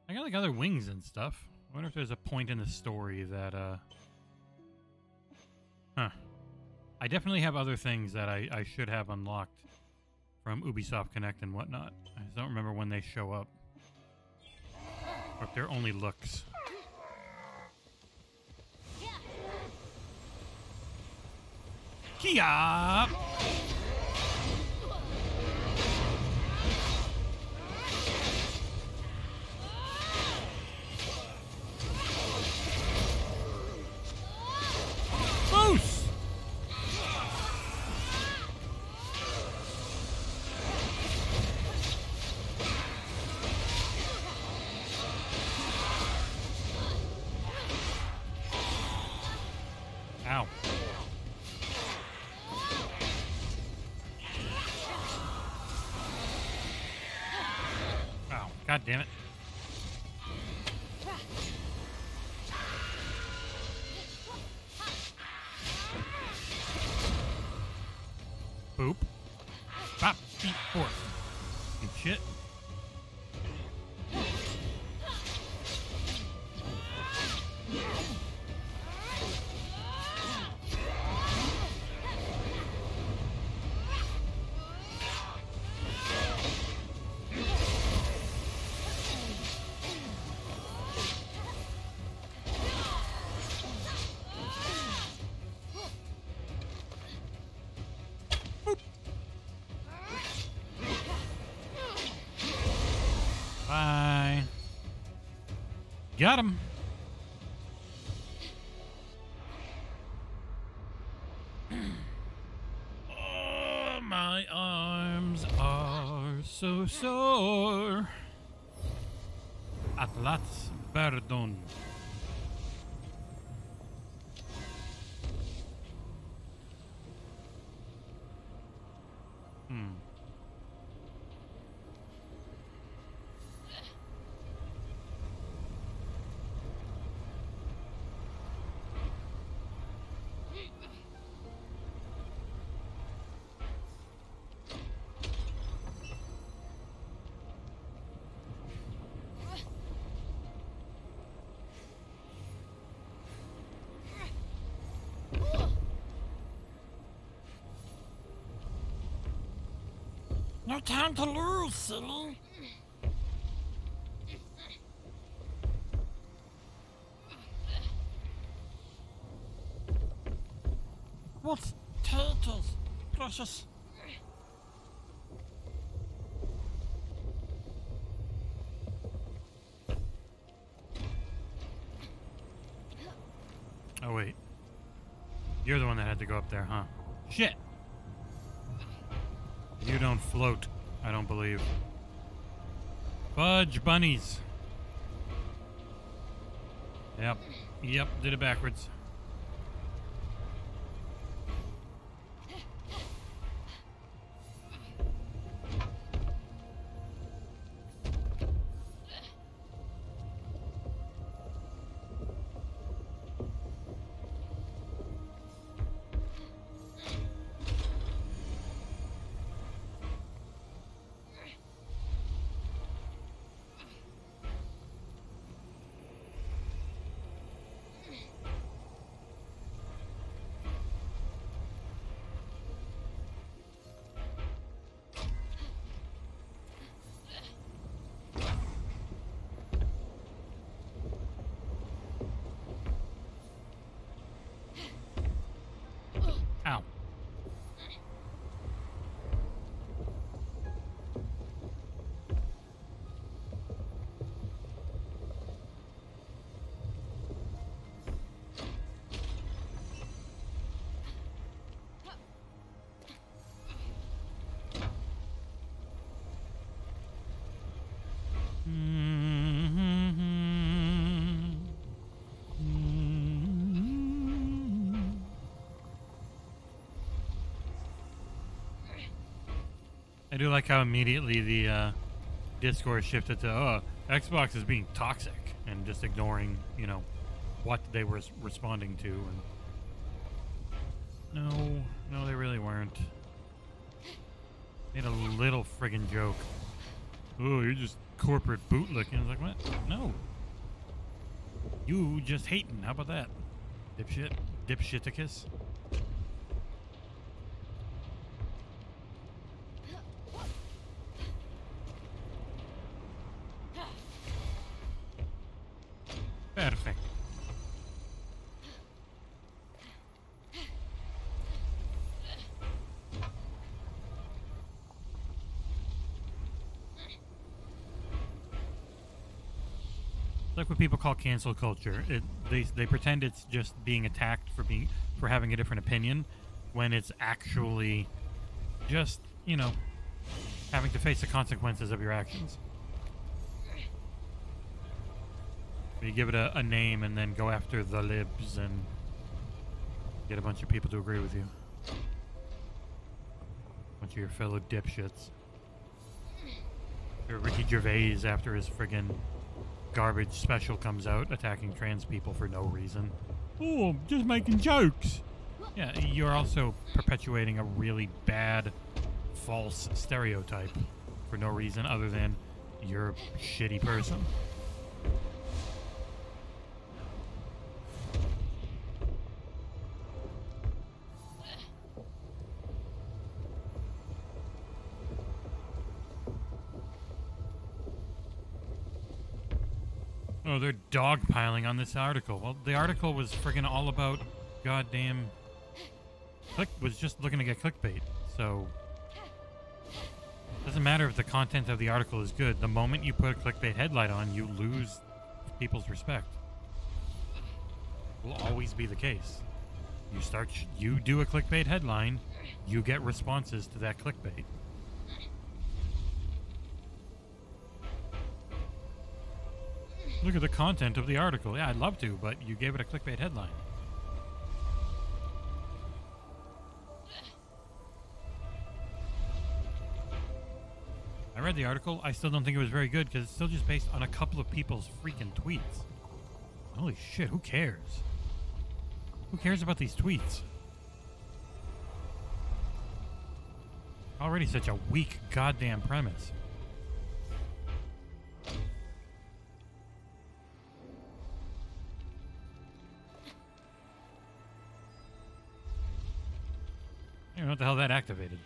I got, like, other wings and stuff. I wonder if there's a point in the story that, I definitely have other things that I should have unlocked from Ubisoft Connect and whatnot. I just don't remember when they show up. Or if they're only looks. Kia! Boost! Ow. God damn it. Boop. Bop, beat, forth. Good shit. Got him. Oh, my arms are so sore. Atlas Verdun. No time to lose, silly. What's turtles, precious? Oh wait, you're the one that had to go up there, huh? Shit. You don't float, I don't believe. Fudge bunnies. Yep. Yep, did it backwards. I do like how immediately the Discord shifted to, oh, Xbox is being toxic, and just ignoring, you know, what they were responding to. And No, no, they really weren't. Made a little friggin' joke. Oh, you're just corporate bootlicking. I was like, what? No. You just hating. How about that? Dipshit. Dipshiticus. Perfect. Like what people call cancel culture. They pretend it's just being attacked for having a different opinion, when it's actually just, you know, having to face the consequences of your actions. You give it a name and then go after the libs and get a bunch of people to agree with you. A bunch of your fellow dipshits. Your Ricky Gervais after his friggin' garbage special comes out attacking trans people for no reason. Oh, I'm just making jokes. Yeah, you're also perpetuating a really bad, false stereotype for no reason other than you're a shitty person. Oh, they're dogpiling on this article. Well, the article was friggin' all about goddamn... was just looking to get clickbait, so... Doesn't matter if the content of the article is good. The moment you put a clickbait headlight on, you lose people's respect. Will always be the case. You do a clickbait headline, you get responses to that clickbait. Look at the content of the article. Yeah, I'd love to, but you gave it a clickbait headline. I read the article. I still don't think it was very good because it's still just based on a couple of people's freaking tweets. Holy shit, who cares? Who cares about these tweets? Already such a weak goddamn premise. I don't know what the hell that activated.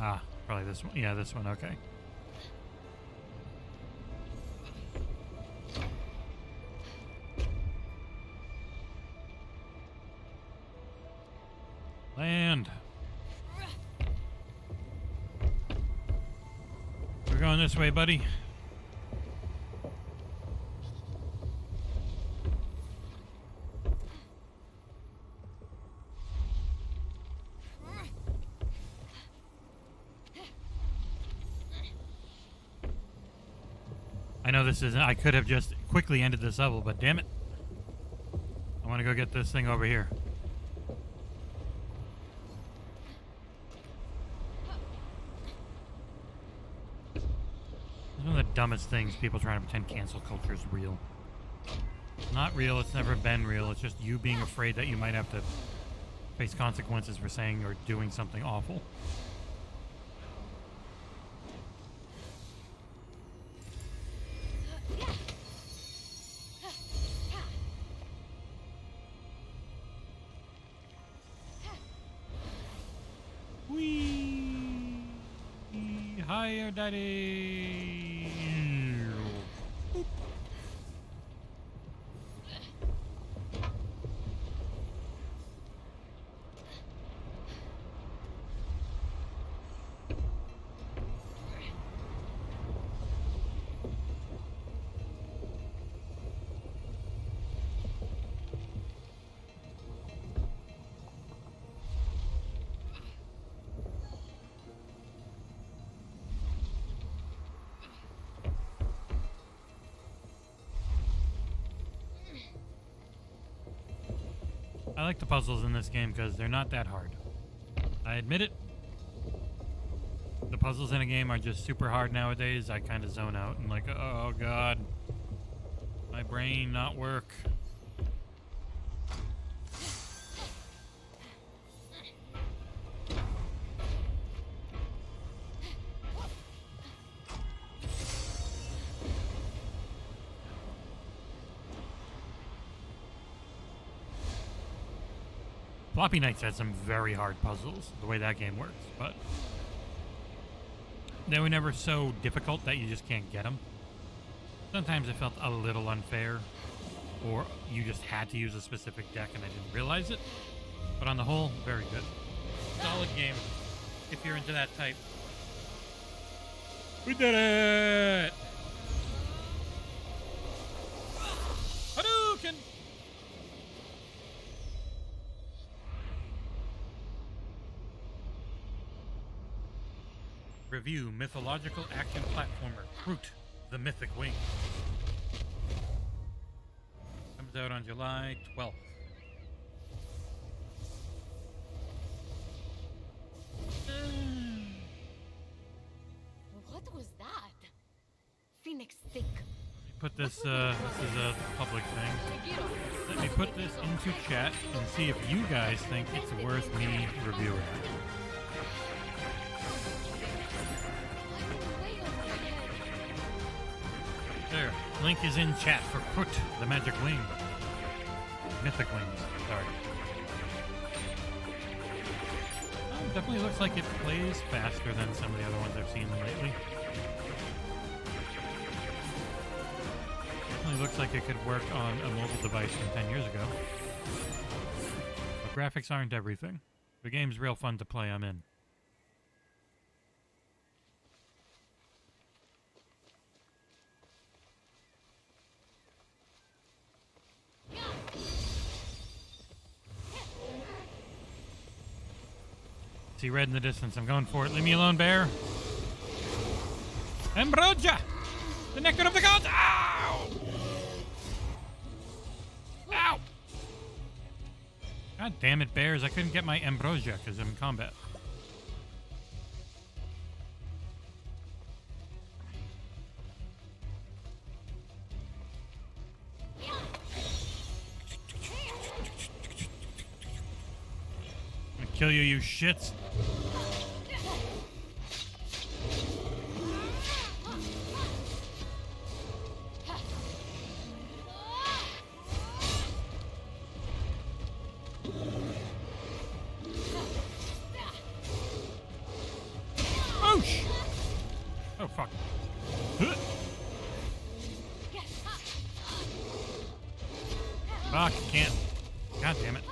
Ah, probably this one. Yeah, this one. Okay. Land. We're going this way, buddy. I know this isn't... I could have just quickly ended this level, but damn it. I want to go get this thing over here. Dumbest things, people trying to pretend cancel culture is real. It's not real, it's never been real, it's just you being afraid that you might have to face consequences for saying or doing something awful. Whee! Higher, daddy! I like the puzzles in this game because they're not that hard. I admit it. The puzzles in a game are just super hard nowadays, I kind of zone out and like, oh god, my brain not work. Floppy Knights had some very hard puzzles, the way that game works, but they were never so difficult that you just can't get them. Sometimes it felt a little unfair, or you just had to use a specific deck and I didn't realize it, but on the whole, very good. Solid game, if you're into that type. We did it! Hadouken! Review mythological action platformer Crute the Mythic Wings. Comes out on July 12th. What was that? Phoenix stick. Put this. This is a public thing. Let me put this into chat and see if you guys think it's worth me reviewing. There. Link is in chat for Crute, the Magic Wing. Mythic Wings, sorry. Oh, definitely looks like it plays faster than some of the other ones I've seen lately. Definitely looks like it could work on a mobile device from 10 years ago. But graphics aren't everything. The game's real fun to play, I'm in. See red in the distance. I'm going for it. Leave me alone, bear. Ambrosia! The nectar of the gods! Ow! Ow! God damn it, bears. I couldn't get my Ambrosia because I'm in combat. Kill you, you shits. Oosh! Oh, fuck. Fuck, can't. God damn it.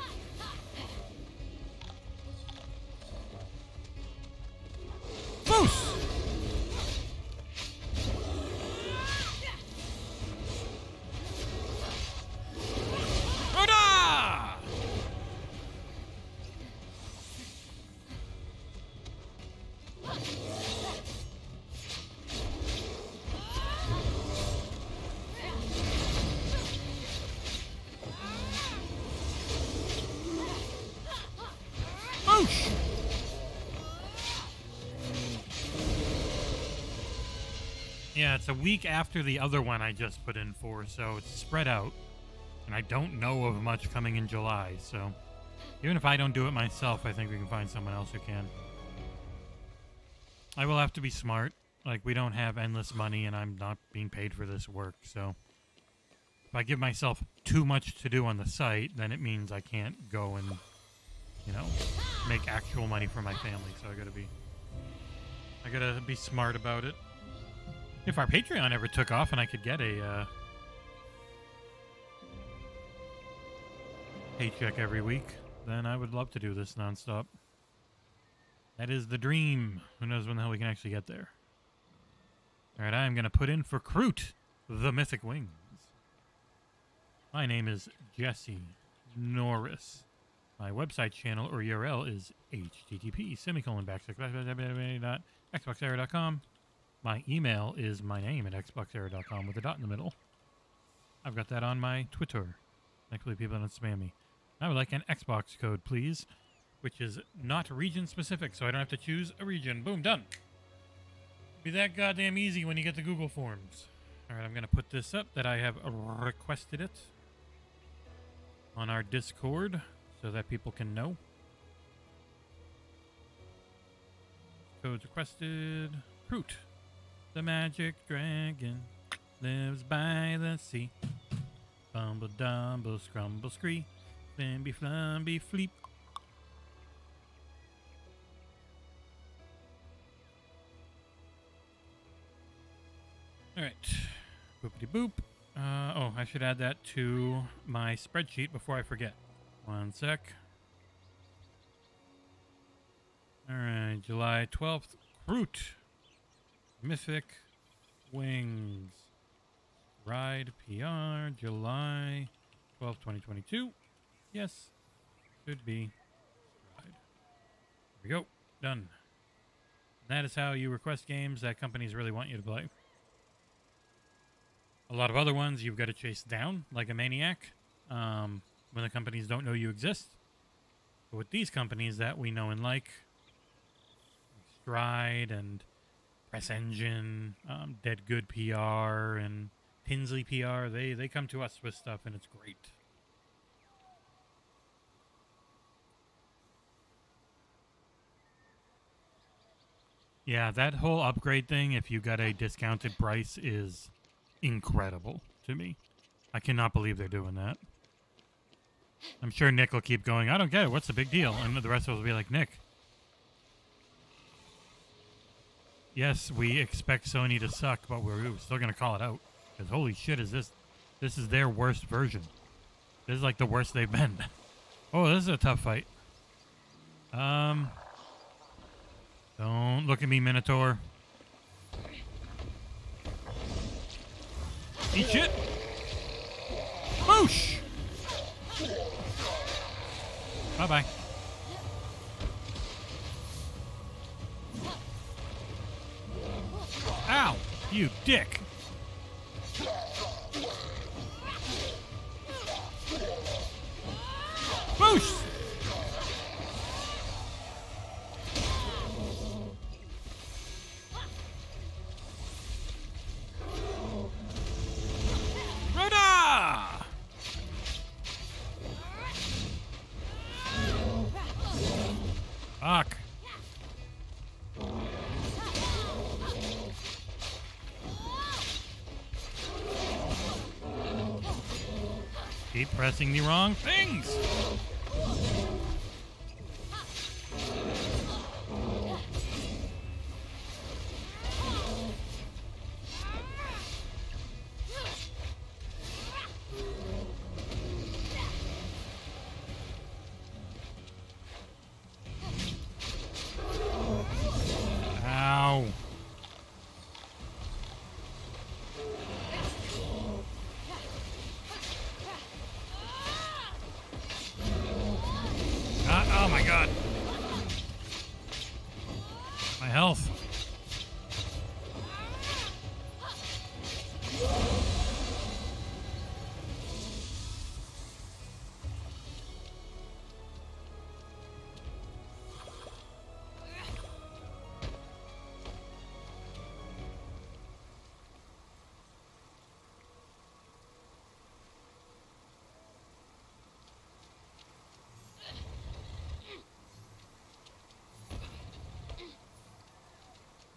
Yeah, it's a week after the other one I just put in for, so it's spread out. And I don't know of much coming in July, so even if I don't do it myself, I think we can find someone else who can. I will have to be smart. Like, we don't have endless money, and I'm not being paid for this work, so if I give myself too much to do on the site, then it means I can't go and, you know, make actual money for my family, so I gotta be smart about it. If our Patreon ever took off and I could get a paycheck every week, then I would love to do this nonstop. That is the dream. Who knows when the hell we can actually get there. All right, I am going to put in for Crute, the Mythic Wings. My name is Jesse Norris. My website channel or URL is http://xboxera.com. My email is my name at xboxera.com with a dot in the middle. I've got that on my Twitter. Thankfully, people don't spam me. I would like an Xbox code, please, which is not region specific, so I don't have to choose a region. Boom, done. Be that goddamn easy when you get the Google Forms. Alright, I'm going to put this up that I have requested it on our Discord so that people can know. Codes requested. Crute, the magic dragon, lives by the sea. Bumble, dumble, scrumble, scree. Flimby, flumby, fleep. Alright. Boopity boop. Oh, I should add that to my spreadsheet before I forget. One sec. Alright, July 12th. Crute, Mythic Wings. Ride PR, July 12th, 2022. Yes, should be. Ride. There we go. Done. And that is how you request games that companies really want you to play. A lot of other ones you've got to chase down like a maniac when the companies don't know you exist. But with these companies that we know and like Stride and Press Engine, Dead Good PR and Tinsley PR, they come to us with stuff and it's great. Yeah, that whole upgrade thing, if you got a discounted price, is incredible to me. I cannot believe they're doing that. I'm sure Nick will keep going, I don't get it, what's the big deal? And the rest of us will be like, Nick. Yes, we expect Sony to suck, but we're still going to call it out. Because holy shit, is this is their worst version. This is like the worst they've been. Oh, this is a tough fight. Don't look at me, Minotaur. Eat shit! Boosh! Bye-bye. Ow! You dick! Boosh! Fuck. Keep pressing the wrong things.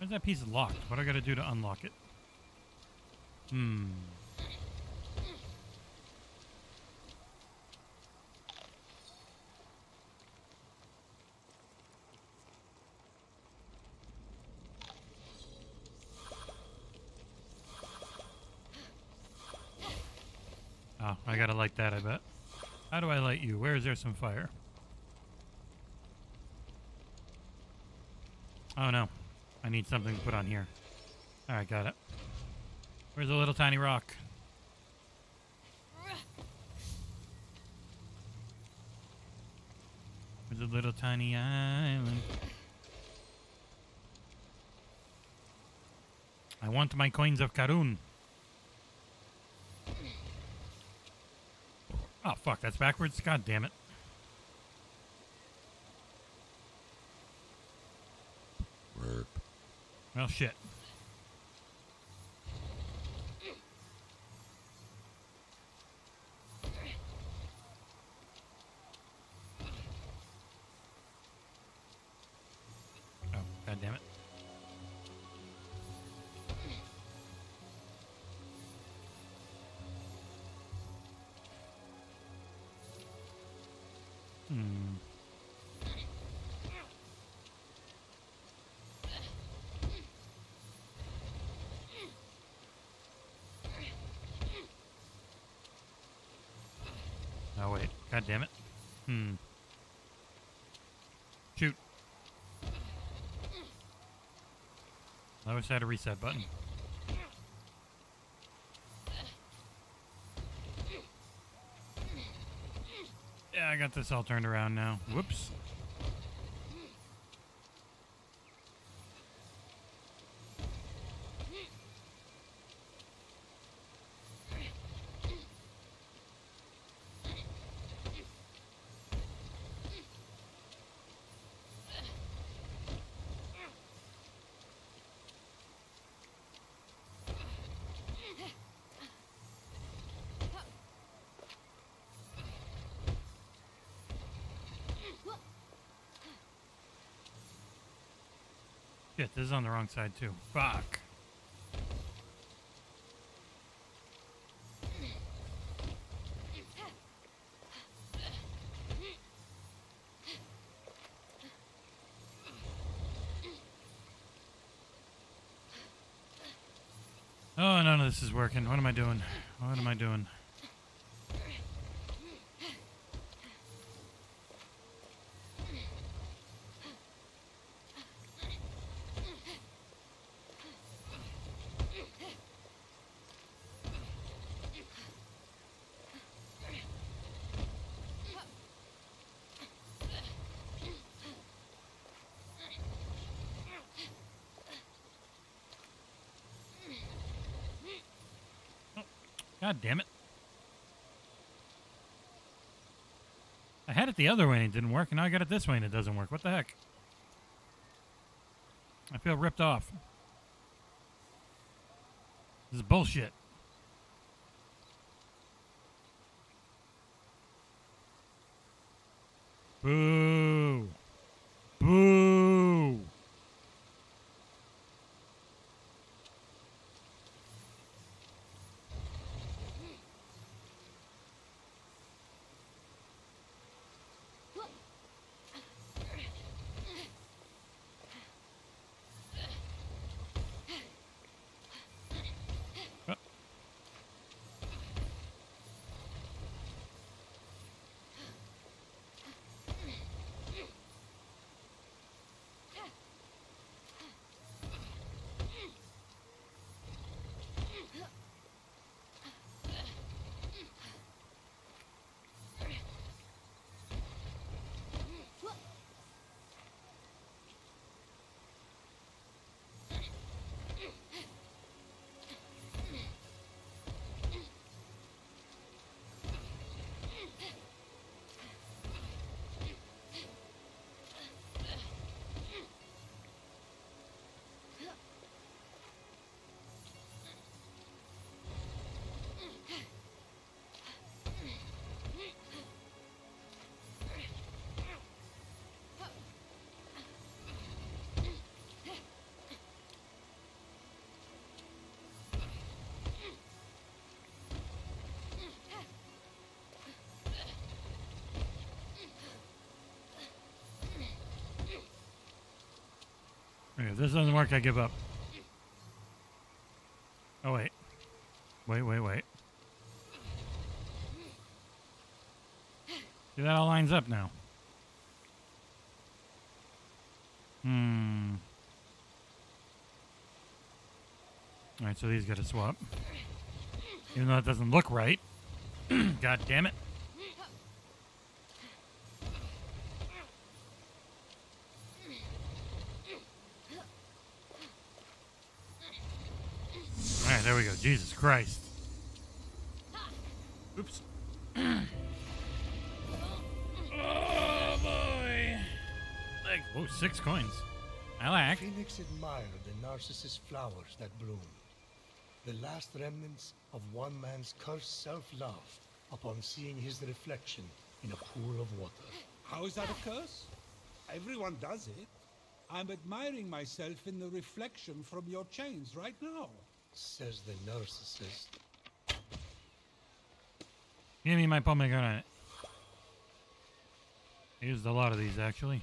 That piece is locked. What do I gotta do to unlock it? Oh, I gotta light that, I bet. How do I light you? Where is there some fire? Oh no. I need something to put on here. Alright, got it. Where's the little tiny rock? Where's the little tiny island? I want my coins of Karun. Oh, fuck, that's backwards? God damn it. Well, shit. Oh, wait. God damn it. Shoot. I wish I had a reset button. Yeah, I got this all turned around now. Whoops. Shit, this is on the wrong side too. Fuck. Oh, none of this is working. What am I doing? What am I doing? God damn it. I had it the other way and it didn't work, and now I got it this way and it doesn't work. What the heck? I feel ripped off. This is bullshit. Boo. Boo. Okay, if this doesn't work, I give up. Oh, wait. Wait, wait, wait. See, that all lines up now. Alright, so these gotta swap. Even though it doesn't look right. God damn it. There we go. Jesus Christ. Oops. Oh, boy. Like, whoa, 6 coins. I like. Phoenix admired the narcissus flowers that bloomed, the last remnants of one man's cursed self-love upon seeing his reflection in a pool of water. How is that a curse? Everyone does it. I'm admiring myself in the reflection from your chains right now. Says the narcissist. Give me my pomegranate. I used a lot of these actually.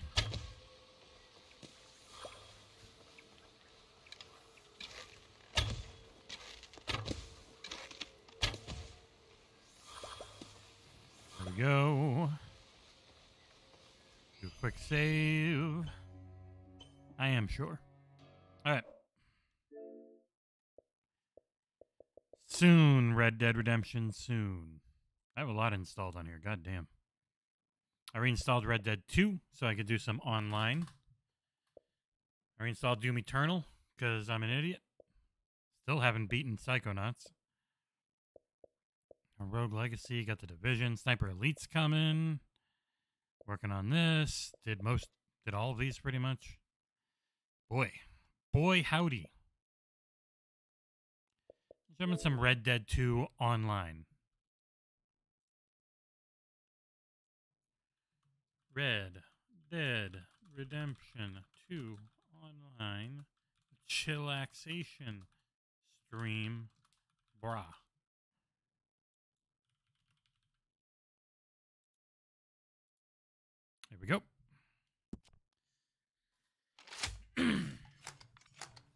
There we go. Do a quick save. I am sure. Alright. Soon, Red Dead Redemption, soon. I have a lot installed on here, goddamn. I reinstalled Red Dead 2 so I could do some online. I reinstalled Doom Eternal because I'm an idiot. Still haven't beaten Psychonauts. Rogue Legacy, got the Division. Sniper Elite's coming. Working on this. Did all of these pretty much. Boy howdy. Jumping some Red Dead 2 online. Red Dead Redemption 2 online chillaxation stream, brah. There we go.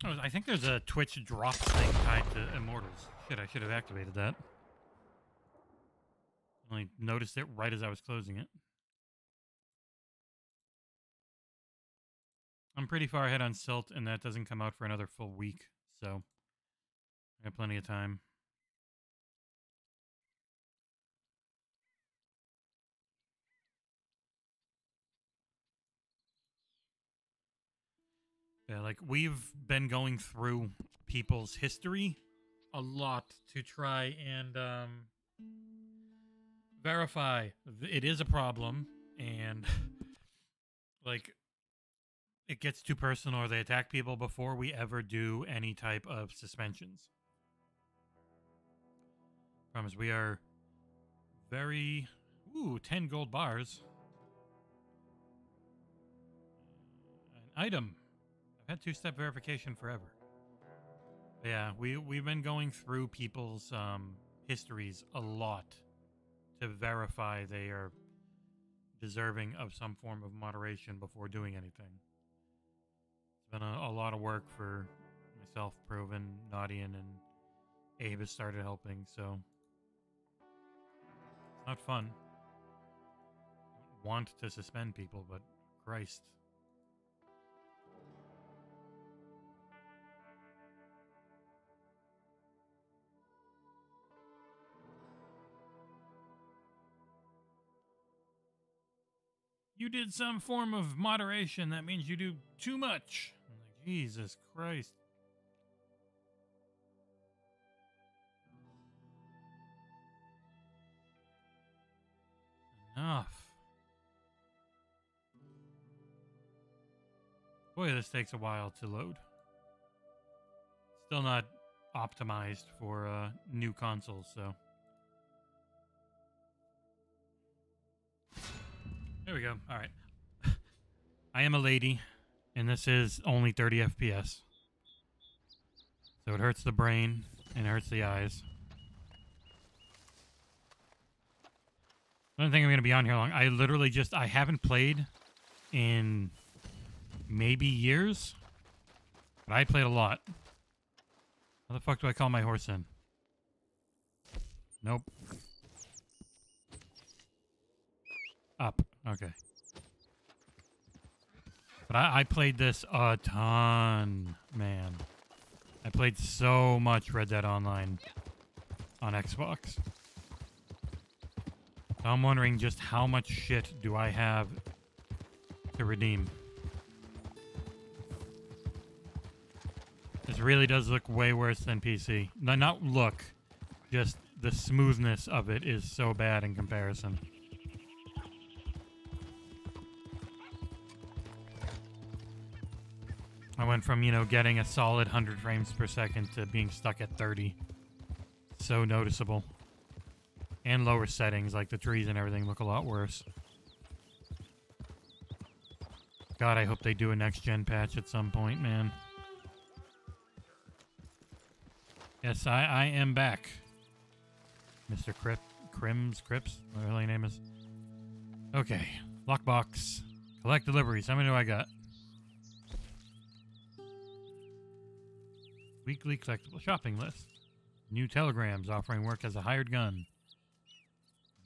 Oh, I think there's a Twitch drop thing tied to Immortals. Shit, I should have activated that. I only noticed it right as I was closing it. I'm pretty far ahead on Silt, and that doesn't come out for another full week, so I got plenty of time. Yeah, like, we've been going through people's history a lot to try and verify. It is a problem, and, like... It gets too personal, or they attack people before we ever do any type of suspensions. Promise, we are very... Ooh, 10 gold bars. An item. I've had two-step verification forever. But yeah, we've been going through people's histories a lot to verify they are deserving of some form of moderation before doing anything. Been a lot of work for myself, Proven, Nadian, and Abe has started helping, so it's not fun. I want to suspend people, but Christ. You did some form of moderation, that means you do too much. Jesus Christ. Enough. Boy, this takes a while to load. Still not optimized for new consoles, so. There we go. All right. I am a lady. And this is only 30 FPS. So it hurts the brain and it hurts the eyes. I don't think I'm going to be on here long. I literally just, I haven't played in maybe years. But I played a lot. How the fuck do I call my horse in? Nope. Up. Okay. But I played this a ton, man. I played so much Red Dead Online on Xbox. I'm wondering just how much shit do I have to redeem. This really does look way worse than PC. No, not look, just the smoothness of it is so bad in comparison. I went from, you know, getting a solid 100 frames per second to being stuck at 30. So noticeable. And lower settings, like the trees and everything look a lot worse. God, I hope they do a next-gen patch at some point, man. Yes, I am back. Mr. Crips, whatever your name is. Okay, Lockbox. Collect deliveries. How many do I got? Weekly collectible shopping list. New telegrams offering work as a hired gun.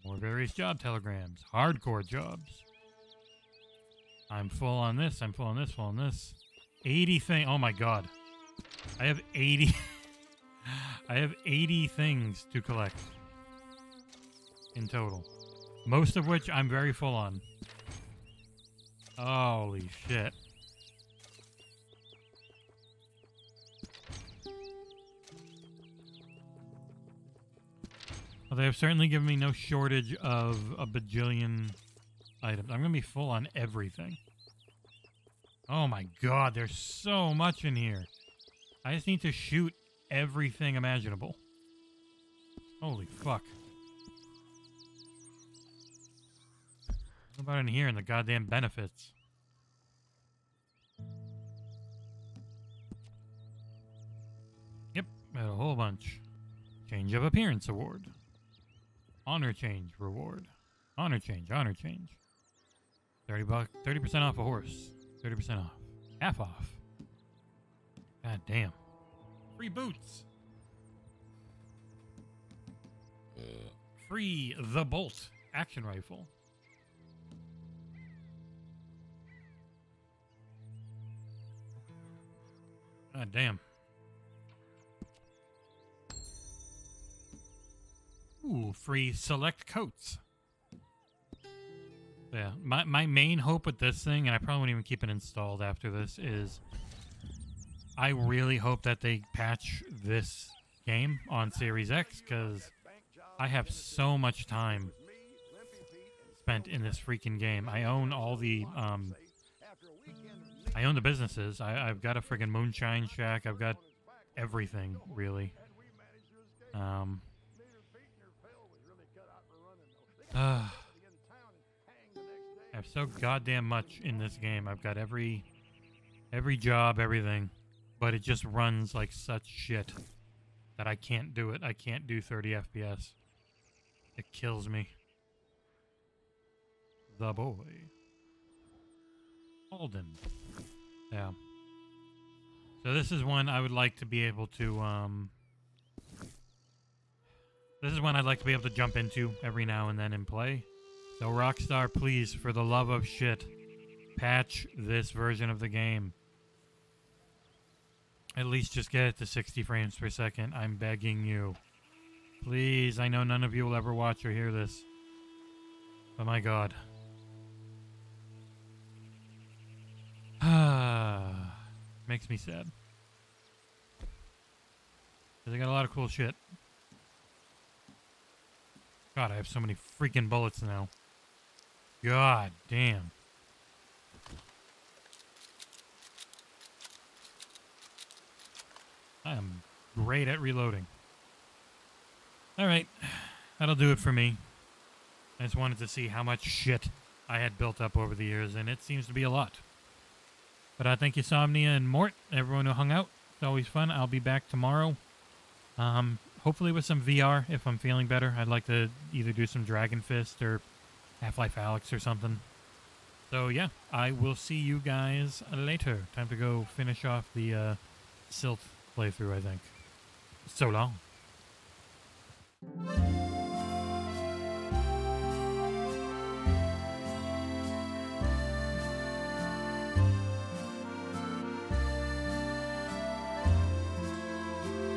More various job telegrams. Hardcore jobs. I'm full on this. I'm full on this. Full on this. 80 thing. Oh my god. I have 80. I have 80 things to collect. In total. Most of which I'm very full on. Holy shit. Well, they have certainly given me no shortage of a bajillion items. I'm going to be full on everything. Oh my god, there's so much in here. I just need to shoot everything imaginable. Holy fuck. What about in here and the goddamn benefits? Yep, had a whole bunch. Change of appearance award. Honor change reward. Honor change, honor change. 30 bucks, 30% off a horse. 30% off. Half off. God damn. Free boots. Free the bolt action rifle. God damn. Ooh, free select coats. Yeah, my main hope with this thing, and I probably won't even keep it installed after this, is I really hope that they patch this game on Series X, because I have so much time spent in this freaking game. I own all the, I own the businesses. I've got a friggin' moonshine shack. I've got everything, really. I have so goddamn much in this game. I've got every job, everything, but it just runs like such shit that I can't do it. I can't do 30 FPS. It kills me. The boy. Alden. Yeah. So this is one I would like to be able to, this is one I'd like to be able to jump into every now and then and play. So Rockstar, please, for the love of shit, patch this version of the game. At least just get it to 60 frames per second. I'm begging you. Please, I know none of you will ever watch or hear this. But my god. Makes me sad. Because I got a lot of cool shit. God, I have so many freaking bullets now. God damn. I am great at reloading. Alright, that'll do it for me. I just wanted to see how much shit I had built up over the years, and it seems to be a lot. But I thank you, Somnia and Mort, everyone who hung out. It's always fun. I'll be back tomorrow. Hopefully with some VR if I'm feeling better. I'd like to either do some Dragon Fist or Half-Life Alyx or something. So yeah, I will see you guys later. Time to go finish off the Silph playthrough, I think. So long.